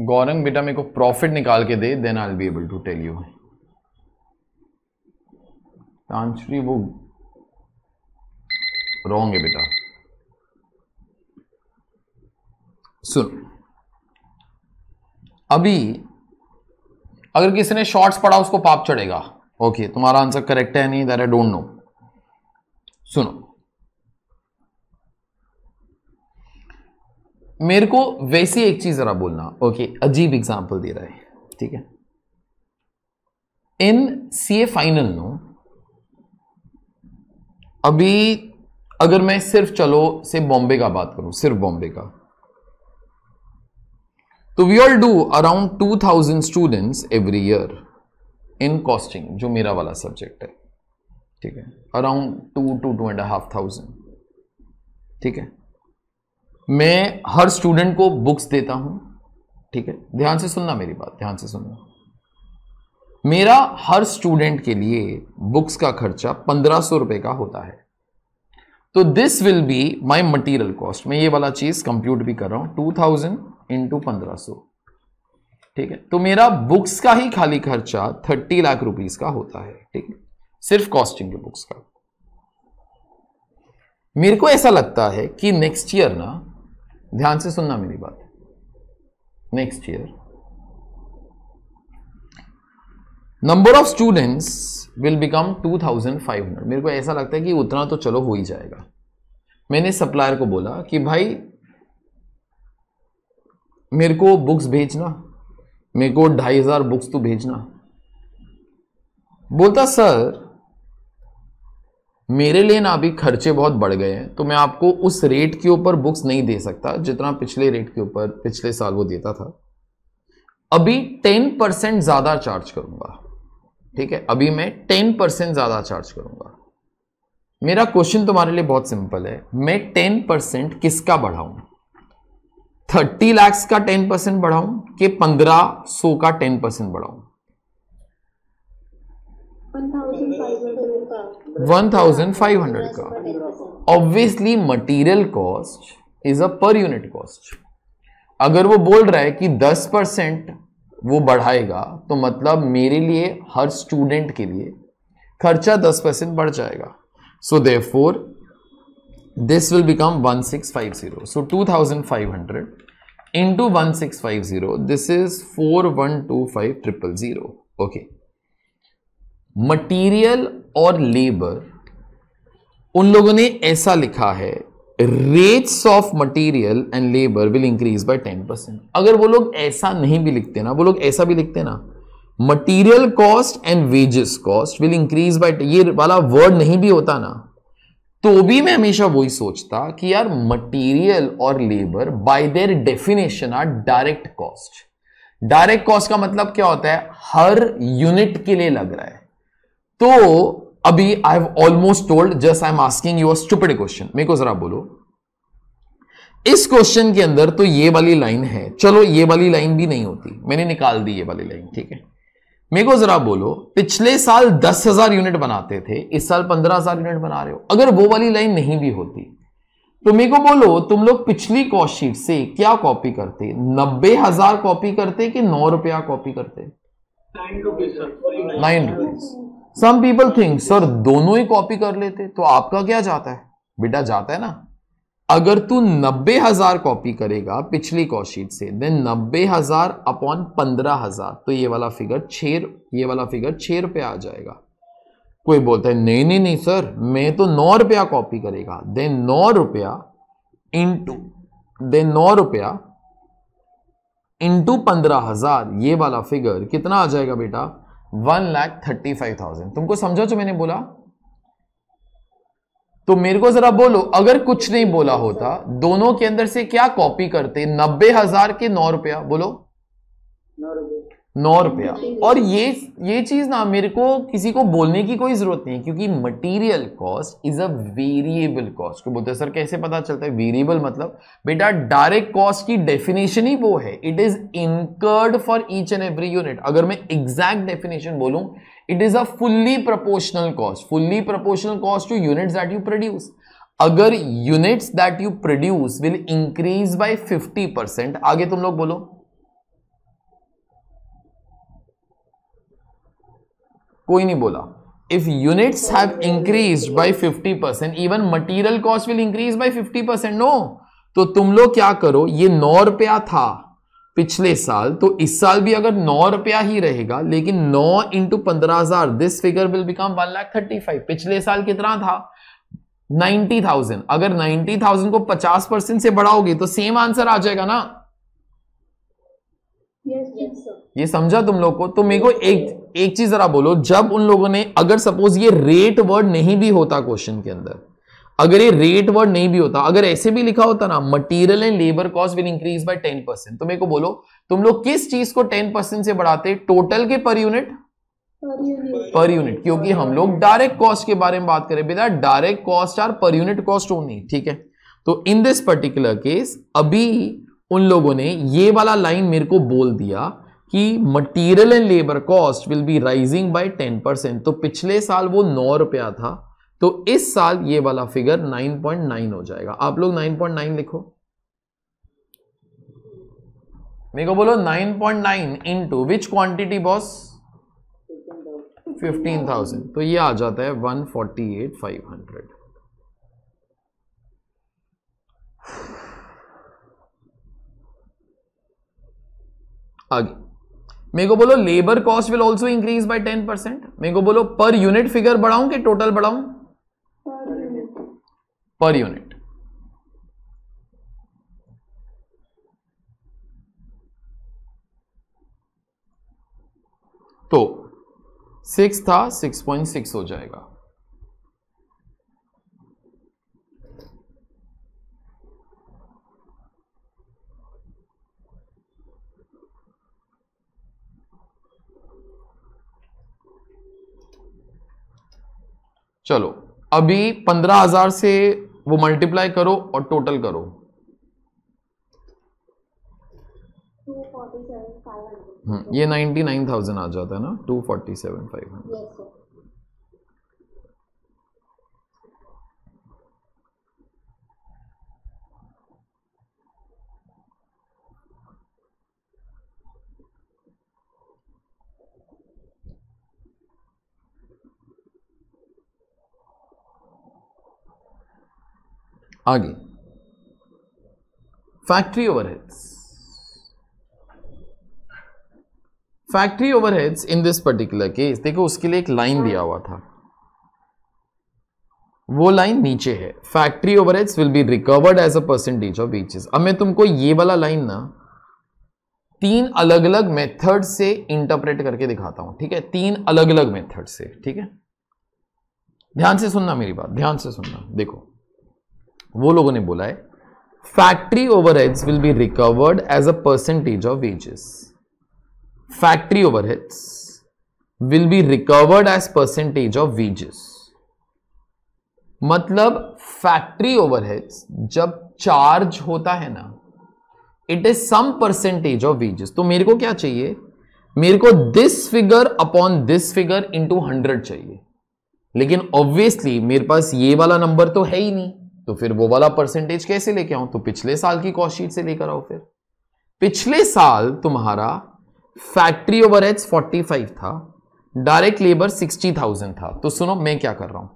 गौरंग बेटा मेरे को प्रॉफिट निकाल के दे, then I will be able to tell you. तांश्री वो रॉन्ग है बेटा। सुन, अभी अगर किसी ने शॉर्ट्स पढ़ा उसको पाप चढ़ेगा। ओके okay, तुम्हारा आंसर करेक्ट है नहीं, दैट आई डोंट नो। सुनो, मेरे को वैसी एक चीज जरा बोलना। ओके okay, अजीब एग्जाम्पल दे रहा है, ठीक है। इन सीए फाइनल नो अभी अगर मैं सिर्फ चलो से बॉम्बे का बात करूं, सिर्फ बॉम्बे का, तो we all do around two thousand students every year in costing, जो मेरा वाला सब्जेक्ट है, ठीक है। Around two two two and half thousand, ठीक है। मैं हर स्टूडेंट को बुक्स देता हूं, ठीक है। ध्यान से सुनना मेरी बात, ध्यान से सुनना। मेरा हर स्टूडेंट के लिए बुक्स का खर्चा पंद्रह सौ रुपए का होता है। तो this will be my material cost. मैं ये वाला चीज कंप्यूट भी कर रहा हूं, टू थाउजेंड इंटू पंद्रह सौ, ठीक है। तो मेरा बुक्स का ही खाली खर्चा थर्टी लाख रुपीज का होता है, ठीक है, सिर्फ कॉस्टिंग के बुक्स का। मेरे को ऐसा लगता है कि नेक्स्ट ईयर ना, ध्यान से सुनना मेरी बात, next year number of students will become two thousand five hundred. मेरे को ऐसा लगता है कि उतना तो चलो हो ही जाएगा। मैंने सप्लायर को बोला कि भाई मेरे को बुक्स भेजना, मेरे को ढाई हजार बुक्स तो भेजना। बोलता सर मेरे लिए ना अभी खर्चे बहुत बढ़ गए हैं, तो मैं आपको उस रेट के ऊपर बुक्स नहीं दे सकता जितना पिछले रेट के ऊपर पिछले साल वो देता था। अभी टेन परसेंट ज्यादा चार्ज करूंगा, ठीक है। अभी मैं टेन परसेंट ज्यादा चार्ज करूंगा। मेरा क्वेश्चन तुम्हारे लिए बहुत सिंपल है, मैं टेन परसेंट किसका बढ़ाऊं? थर्टी लाख का टेन परसेंट बढ़ाऊं कि पंद्रह सौ का टेन परसेंट बढ़ाऊं? वन थाउजेंड फाइव हंड्रेड का। Obviously material cost is a per unit cost. अगर वो बोल रहा है कि दस परसेंट वो बढ़ाएगा, तो मतलब मेरे लिए हर स्टूडेंट के लिए खर्चा दस परसेंट बढ़ जाएगा। So therefore this will become one six five zero. So two thousand five hundred into one six five zero, this is four one two five triple zero. Okay, material और लेबर उन लोगों ने ऐसा लिखा है rates of material and labor will increase by ten percent. अगर वो लोग ऐसा नहीं भी लिखते ना, वो लोग ऐसा भी लिखते ना, material cost and wages cost will increase by, ये वाला वर्ड नहीं भी होता ना, तो भी मैं हमेशा वही सोचता कि यार मटीरियल और labour by their definition are direct cost. Direct cost का मतलब क्या होता है, हर यूनिट के लिए लग रहा है. तो अभी I have almost told, just I am asking you a stupid question. मेरे को जरा बोलो इस क्वेश्चन के अंदर तो ये वाली लाइन है, चलो ये वाली लाइन भी नहीं होती, मैंने निकाल दी ये वाली लाइन, ठीक है. मेरे को जरा बोलो पिछले साल दस हजार यूनिट बनाते थे, इस साल पंद्रह हजार यूनिट बना रहे हो, अगर वो वाली लाइन नहीं भी होती तो मेरे को बोलो तुम लोग पिछली कॉस्ट शीट से क्या कॉपी करते, नब्बे हजार कॉपी करते कि नौ रुपया कॉपी करते? Nine rupees. Some people think sir दोनों ही कॉपी कर लेते, तो आपका क्या जाता है बेटा, जाता है ना. अगर तू नब्बे हजार कॉपी करेगा पिछली कॉस्ट शीट से, देन नब्बे हजार अपॉन पंद्रह हजार, तो ये वाला फिगर छह ये वाला फिगर छह रुपया आ जाएगा. कोई बोलता है नहीं नहीं नहीं सर मैं तो नौ रुपया कॉपी करेगा, देन नौ रुपया इंटू देन नौ रुपया इंटू पंद्रह हजार, ये वाला फिगर कितना आ जाएगा बेटा, one lakh thirty five thousand. तुमको समझो जो मैंने बोला? तो मेरे को जरा बोलो अगर कुछ नहीं बोला होता दोनों के अंदर से क्या कॉपी करते, नब्बे हजार के नौ रुपया, बोलो नौ रुपया. और ये ये चीज ना मेरे को किसी को बोलने की कोई जरूरत नहीं, क्योंकि material cost is a variable cost. को बोलते हैं सर कैसे पता चलता है वेरिएबल, मतलब बेटा डायरेक्ट कॉस्ट की डेफिनेशन ही वो है, it is incurred for each and every unit. अगर मैं एग्जैक्ट डेफिनेशन बोलूं, it is a fully proportional cost, fully proportional cost to units that you produce. अगर units that you produce will increase by fifty percent, आगे तुम लोग बोलो कोई नहीं बोला. If units have increased by fifty percent, even material cost will increase by fifty percent. No, तो तुम लोग क्या करो, ये नौ रुपया था पिछले साल, तो इस साल भी अगर नौ रुपया ही रहेगा, लेकिन नौ इंटू पंद्रह हजार, this figure will become one lakh thirty five. पिछले साल कितना था, नाइन्टी थाउजेंड. अगर नाइन्टी थाउजेंड को पचास परसेंट से बढ़ाओगे तो सेम आंसर आ जाएगा ना. ये समझा तुम लोग को? तो मेरे को एक एक चीज जरा बोलो, जब उन लोगों ने, अगर सपोज ये रेट वर्ड नहीं भी होता क्वेश्चन के अंदर, अगर ये रेट वर्ड नहीं भी होता, अगर ऐसे भी लिखा होता ना material and labour cost will increase by ten percent, तो मेरे को बोलो तुम लोग किस चीज को टेन परसेंट से बढ़ाते, टोटल के पर यूनिट? पर यूनिट, क्योंकि हम लोग डायरेक्ट कॉस्ट के बारे में बात करें बेटा, direct cost are per unit cost only, ठीक है. तो इन दिस पर्टिकुलर केस अभी उन लोगों ने ये वाला लाइन मेरे को बोल दिया कि material and labour cost will be rising by ten percent, तो पिछले साल वो नौ रुपया था, तो इस साल ये वाला फिगर नाइन पॉइंट नाइन हो जाएगा. आप लोग नाइन पॉइंट नाइन लिखो, मेरे को बोलो nine point nine into which quantity boss, fifteen thousand, तो ये आ जाता है one forty eight five hundred. आगे मेरे को बोलो labour cost will also increase by ten percent. मेरे को बोलो पर यूनिट फिगर बढ़ाऊं कि टोटल बढ़ाऊं? Per unit. तो सिक्स था, सिक्स पॉइंट सिक्स हो जाएगा. चलो अभी पंद्रह हजार से वो मल्टीप्लाई करो और टोटल करो. ये नाइन्टी नाइन थाउजेंड आ जाता है ना, two forty seven five hundred. आगे factory overheads. Factory overheads in this particular case देखो, उसके लिए एक लाइन दिया हुआ था, वो लाइन नीचे है, factory overheads will be recovered as a percentage of wages. अब मैं तुमको ये वाला लाइन ना तीन अलग अलग मेथड से इंटरप्रेट करके दिखाता हूं, ठीक है, तीन अलग अलग मेथड से, ठीक है। ध्यान से सुनना मेरी बात, ध्यान से सुनना। देखो वो लोगों ने बोला है factory overheads will be recovered as a percentage of wages, factory overheads will be recovered as percentage of wages. मतलब फैक्ट्री ओवरहेड्स जब चार्ज होता है ना, it is some percentage of wages. तो मेरे को क्या चाहिए, मेरे को this figure upon this figure into hundred चाहिए, लेकिन ऑब्वियसली मेरे पास ये वाला नंबर तो है ही नहीं, तो फिर वो वाला परसेंटेज कैसे लेके आऊं, तो पिछले साल की कॉस्ट शीट से लेकर आओ। फिर पिछले साल तुम्हारा फैक्ट्री ओवरहेड्स फोर्टी फाइव था, डायरेक्ट लेबर सिक्सटी थाउजेंड था। तो सुनो मैं क्या कर रहा हूं,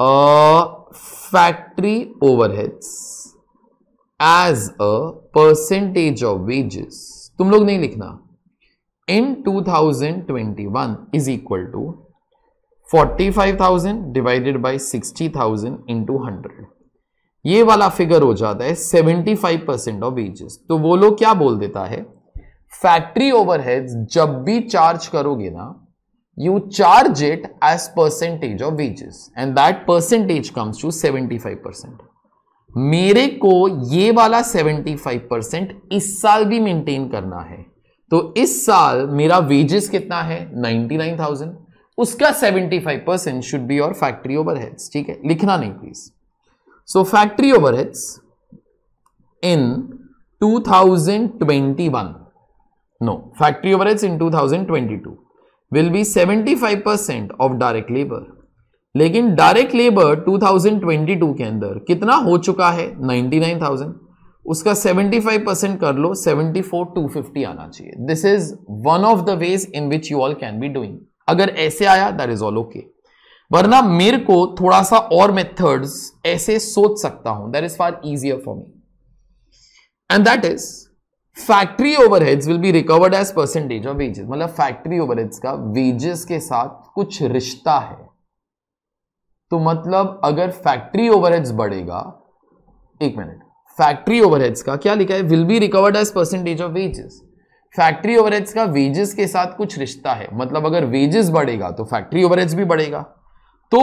factory overheads as a percentage of wages तुम लोग नहीं लिखना, in two thousand twenty one is equal to forty five thousand divided by sixty thousand into hundred, ये वाला फिगर हो जाता है seventy five percent of wages. तो वो लोग क्या बोल देता है, फैक्ट्री ओवरहेड्स जब भी चार्ज करोगे ना, you charge it as percentage of wages and that percentage comes to seventy five percent. मेरे को ये वाला सेवेंटी फाइव परसेंट इस साल भी मेंटेन करना है, तो इस साल मेरा वेजेस कितना है नाइंटी नाइन थाउजेंड, उसका seventy five percent should be your factory overheads, ठीक है, लिखना नहीं please. So factory overheads in two thousand twenty one, no, factory overheads in two thousand twenty two will be seventy five percent of direct labor, लेकिन direct labor two thousand twenty two के अंदर कितना हो चुका है नाइंटी नाइन थाउजेंड, उसका सेवेंटी फाइव परसेंट कर लो, सेवेंटी फोर टू फिफ्टी आना चाहिए। This is one of the veg in which you all can be doing. अगर ऐसे आया दैट इज ऑल ओके, वरना मेरे को थोड़ा सा और मेथड्स ऐसे सोच सकता हूं, that is far easier for me, and that is factory overheads will be recovered as percentage of wages. मतलब फैक्ट्री ओवरहेड्स का वेजेस के साथ कुछ रिश्ता है, तो मतलब अगर फैक्ट्री ओवरहेड्स बढ़ेगा, एक मिनट, फैक्ट्री ओवरहेड्स का क्या लिखा है, will be recovered as percentage of wages. Factory overheads का वेजेस के साथ कुछ रिश्ता है, मतलब अगर वेजेस बढ़ेगा तो फैक्ट्री ओवरहेड्स भी बढ़ेगा। तो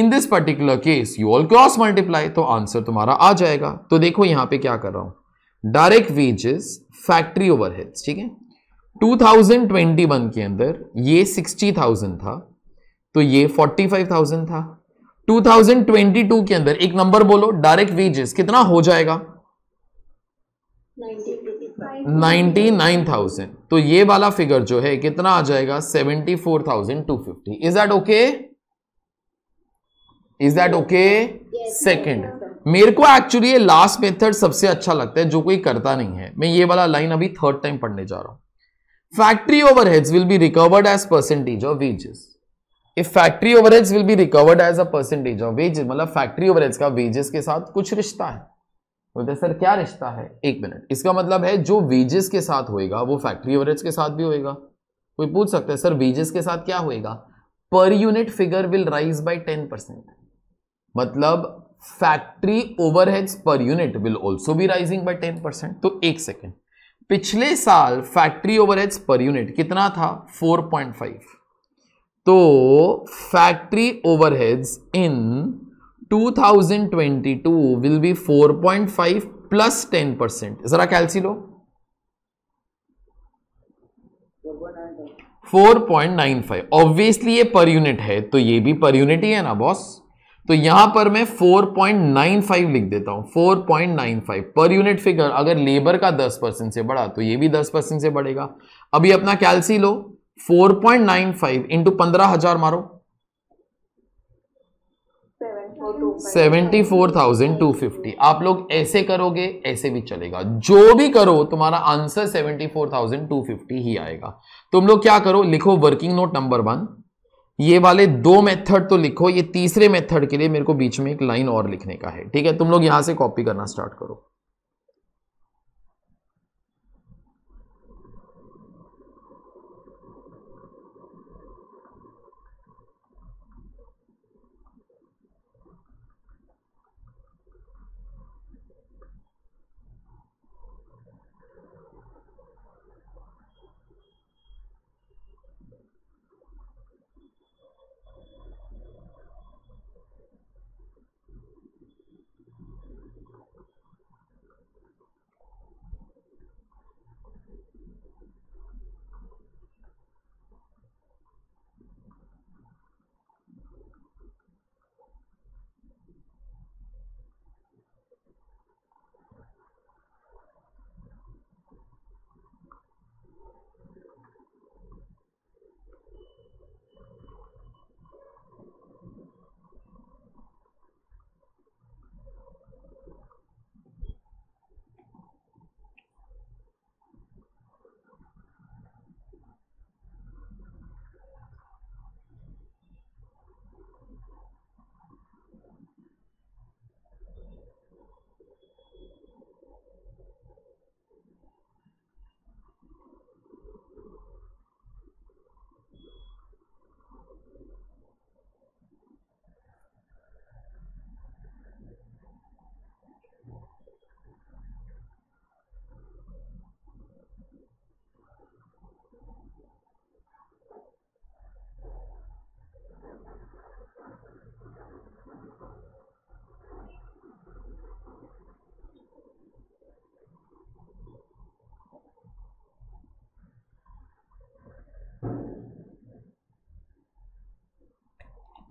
in this particular case you all cross multiply, तो आंसर तुम्हारा आ जाएगा। तो देखो यहां पर क्या कर रहा हूं, डायरेक्ट वेजेस फैक्ट्री ओवरहेड्स, ठीक है, टू थाउजेंड ट्वेंटी वन के अंदर ये सिक्सटी थाउजेंड था, तो ये फोर्टी फाइव थाउजेंड था। टू थाउजेंड ट्वेंटी टू के अंदर एक नंबर बोलो, डायरेक्ट वेजेस कितना हो जाएगा, नाइंटी नाइन थाउजेंड, तो ये वाला फिगर जो है कितना आ जाएगा, seventy four thousand two fifty. Is that okay, is that okay. Second, मेरे को एक्चुअली ये लास्ट मेथड सबसे अच्छा लगता है जो कोई करता नहीं है। मैं ये वाला लाइन अभी थर्ड टाइम पढ़ने जा रहा हूं, factory overheads will be recovered as percentage of wages. If factory overheads will be recovered as a percentage of wages, मतलब फैक्ट्री ओवरहेड्स का वेजेस के साथ कुछ रिश्ता है। बोलते सर क्या रिश्ता है, एक मिनट, इसका मतलब है जो वेजेस के साथ होएगा वो फैक्ट्री ओवरहेड्स के साथ भी होएगा। कोई पूछ सकता है सर वेजेस के साथ क्या होएगा, per unit figure will rise by ten percent, मतलब factory overheads per unit will also be rising by ten percent. तो एक सेकेंड, पिछले साल फैक्ट्री ओवरहेड्स पर यूनिट कितना था, फोर पॉइंट फाइव, तो factory overheads in two thousand twenty two will be four point five plus ten percent. जरा कैलसी लो, four point nine five, obviously ये पर यूनिट है तो ये भी पर यूनिट ही है ना बॉस, तो यहां पर मैं फोर पॉइंट नाइन फाइव लिख देता हूं, four point nine five per unit figure अगर लेबर का टेन परसेंट से बढ़ा तो ये भी टेन परसेंट से बढ़ेगा। अभी अपना कैलसी लो, four point nine five into पंद्रह हजार मारो, seventy four thousand two fifty. आप लोग ऐसे करोगे ऐसे भी चलेगा, जो भी करो तुम्हारा answer seventy four thousand two fifty ही आएगा। तुम लोग क्या करो, लिखो वर्किंग नोट नंबर वन, ये वाले दो मेथड तो लिखो, ये तीसरे मेथड के लिए मेरे को बीच में एक लाइन और लिखने का है, ठीक है। तुम लोग यहां से कॉपी करना स्टार्ट करो।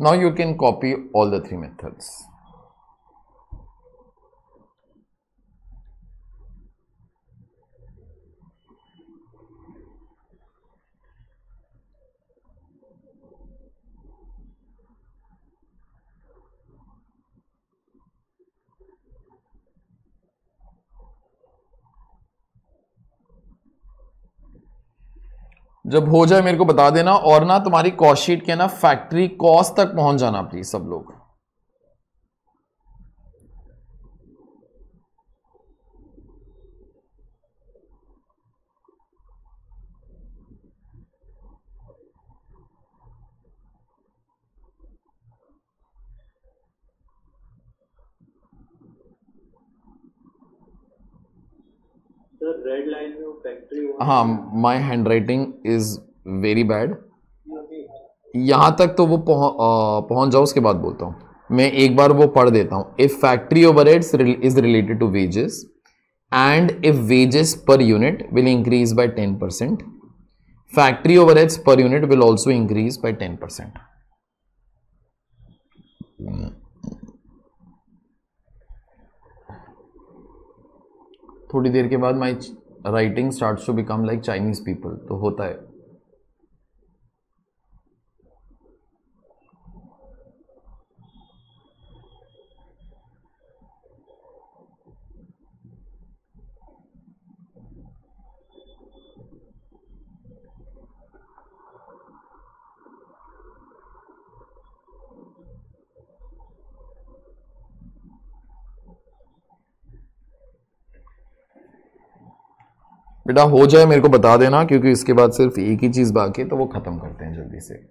Now you can copy all the three methods. जब हो जाए मेरे को बता देना, और ना तुम्हारी कॉस्ट शीट के ना फैक्ट्री कॉस्ट तक पहुंच जाना प्लीज सब लोग। रेड लाइन में फैक्ट्री, हाँ my handwriting is very bad, यहाँ तक तो वो पहुँच जाओ उसके बाद बोलता हूँ मैं, एक बार वो पढ़ देता हूँ। If factory overheads is related to wages and if wages per unit will increase by ten percent, factory overheads per unit will also increase by ten percent. थोड़ी देर के बाद my writing starts to become like Chinese people, तो होता है। बेटा हो जाए मेरे को बता देना, क्योंकि इसके बाद सिर्फ एक ही चीज बाकी है, तो वो खत्म करते हैं जल्दी से।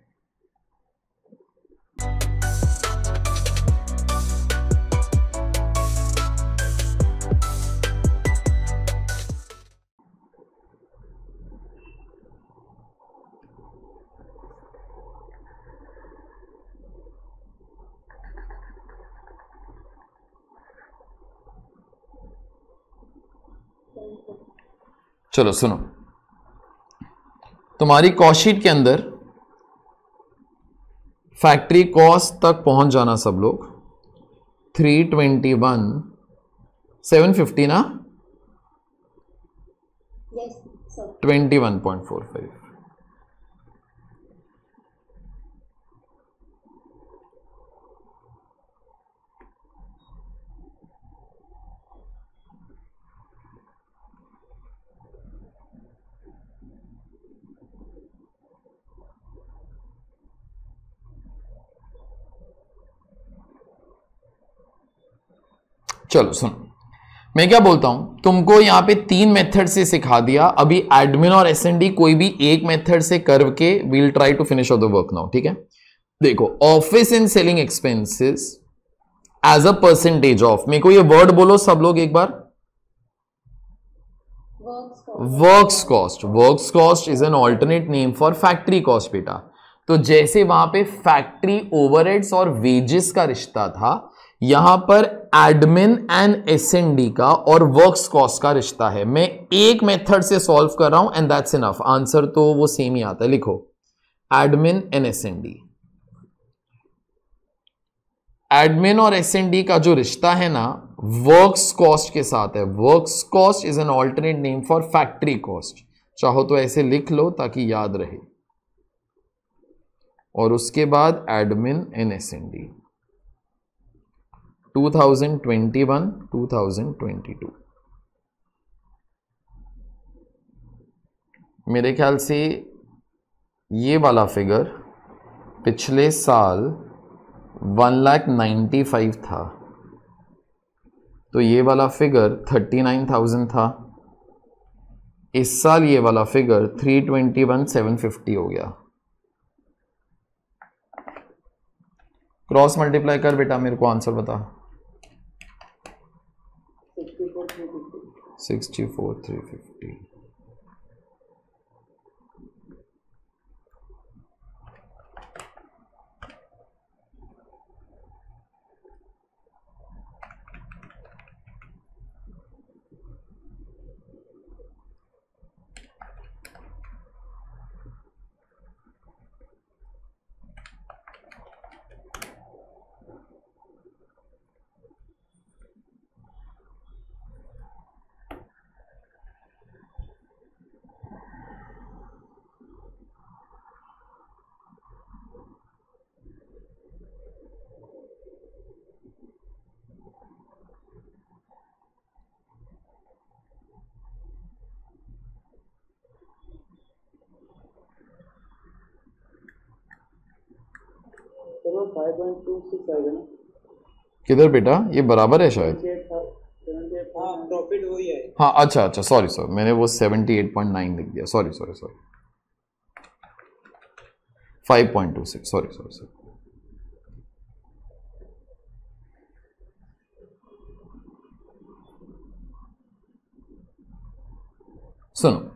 चलो सुनो, तुम्हारी कॉस्ट शीट के अंदर फैक्ट्री कॉस्ट तक पहुंच जाना सब लोग। Three twenty one seven fifty ना, twenty one point four five. चलो सुनो, मैं क्या बोलता हूं, तुमको यहां पे तीन मेथड से सिखा दिया, अभी एडमिन और एसएनडी कोई भी एक मेथड से करके we'll try to finish off the work now, ठीक है। देखो, office and selling expenses as a percentage of, मेरे को ये वर्ड बोलो सब लोग एक बार, works cost. Works cost is an alternate name for factory cost बेटा। तो जैसे वहां पे फैक्ट्री ओवरहेड्स और वेजेस का रिश्ता था, यहां पर एडमिन एंड एसएनडी का और वर्क्स कॉस्ट का रिश्ता है। मैं एक मेथड से सॉल्व कर रहा हूं एंड दैट्स इनफ, आंसर तो वो सेम ही आता है। लिखो एडमिन एंड एसएनडी, एडमिन और एसएनडी का जो रिश्ता है ना वर्क्स कॉस्ट के साथ है। Works cost is an alternate name for factory cost, चाहो तो ऐसे लिख लो ताकि याद रहे, और उसके बाद admin and S and D two thousand twenty one two thousand twenty two. मेरे ख्याल से ये वाला फिगर पिछले साल वन लाख नाइन्टी फाइव था, तो ये वाला फिगर थर्टी नाइन थाउजेंड था। इस साल ये वाला figure three twenty one seven fifty हो गया। क्रॉस मल्टीप्लाई कर बेटा, मेरे को आंसर बता। Sixty four three fifty. Five point two six आएगा ना। किधर बेटा, ये बराबर है शायद। हाँ प्रॉफिट वही है। हाँ अच्छा अच्छा सॉरी सॉरी मैंने वो अठहत्तर पॉइंट नौ लिख दिया। Sorry sorry sorry five point two six. Sorry sorry sorry सुनो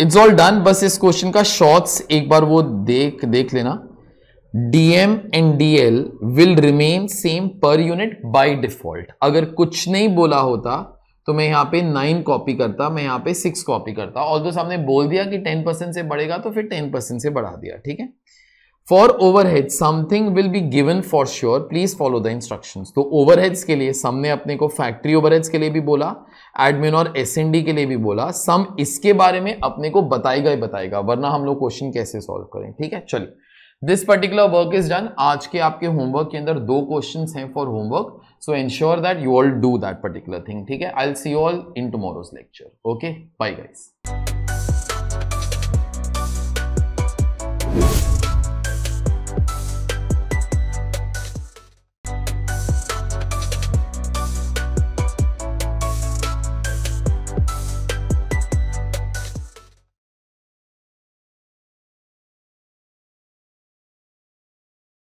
इट्स ऑल डन। बस इस क्वेश्चन का शॉर्ट्स एक बार वो देख देख लेना। DM and DL will remain same per unit by default. अगर कुछ नहीं बोला होता तो मैं यहाँ पे नाइन कॉपी करता, मैं यहाँ पे सिक्स कॉपी करता। ऑल्दो सामने बोल दिया कि टेन परसेंट से बढ़ेगा तो फिर टेन परसेंट से बढ़ा दिया। ठीक है। For overhead something will be given for sure, please follow the instructions. तो ओवरहेड्स के लिए सामने अपने को फैक्ट्री ओवरहेड्स के लिए भी बोला, एडमिन और एस एन डी के लिए भी बोला। सम इसके बारे में अपने को बताएगा ही बताएगा, वरना हम लोग क्वेश्चन कैसे सॉल्व करें। ठीक है। चलिए this particular work is done. आज के आपके होमवर्क के अंदर दो क्वेश्चंस हैं for homework, so ensure that you all do that particular thing. ठीक है। I'll see you all in tomorrow's lecture. Okay, bye guys.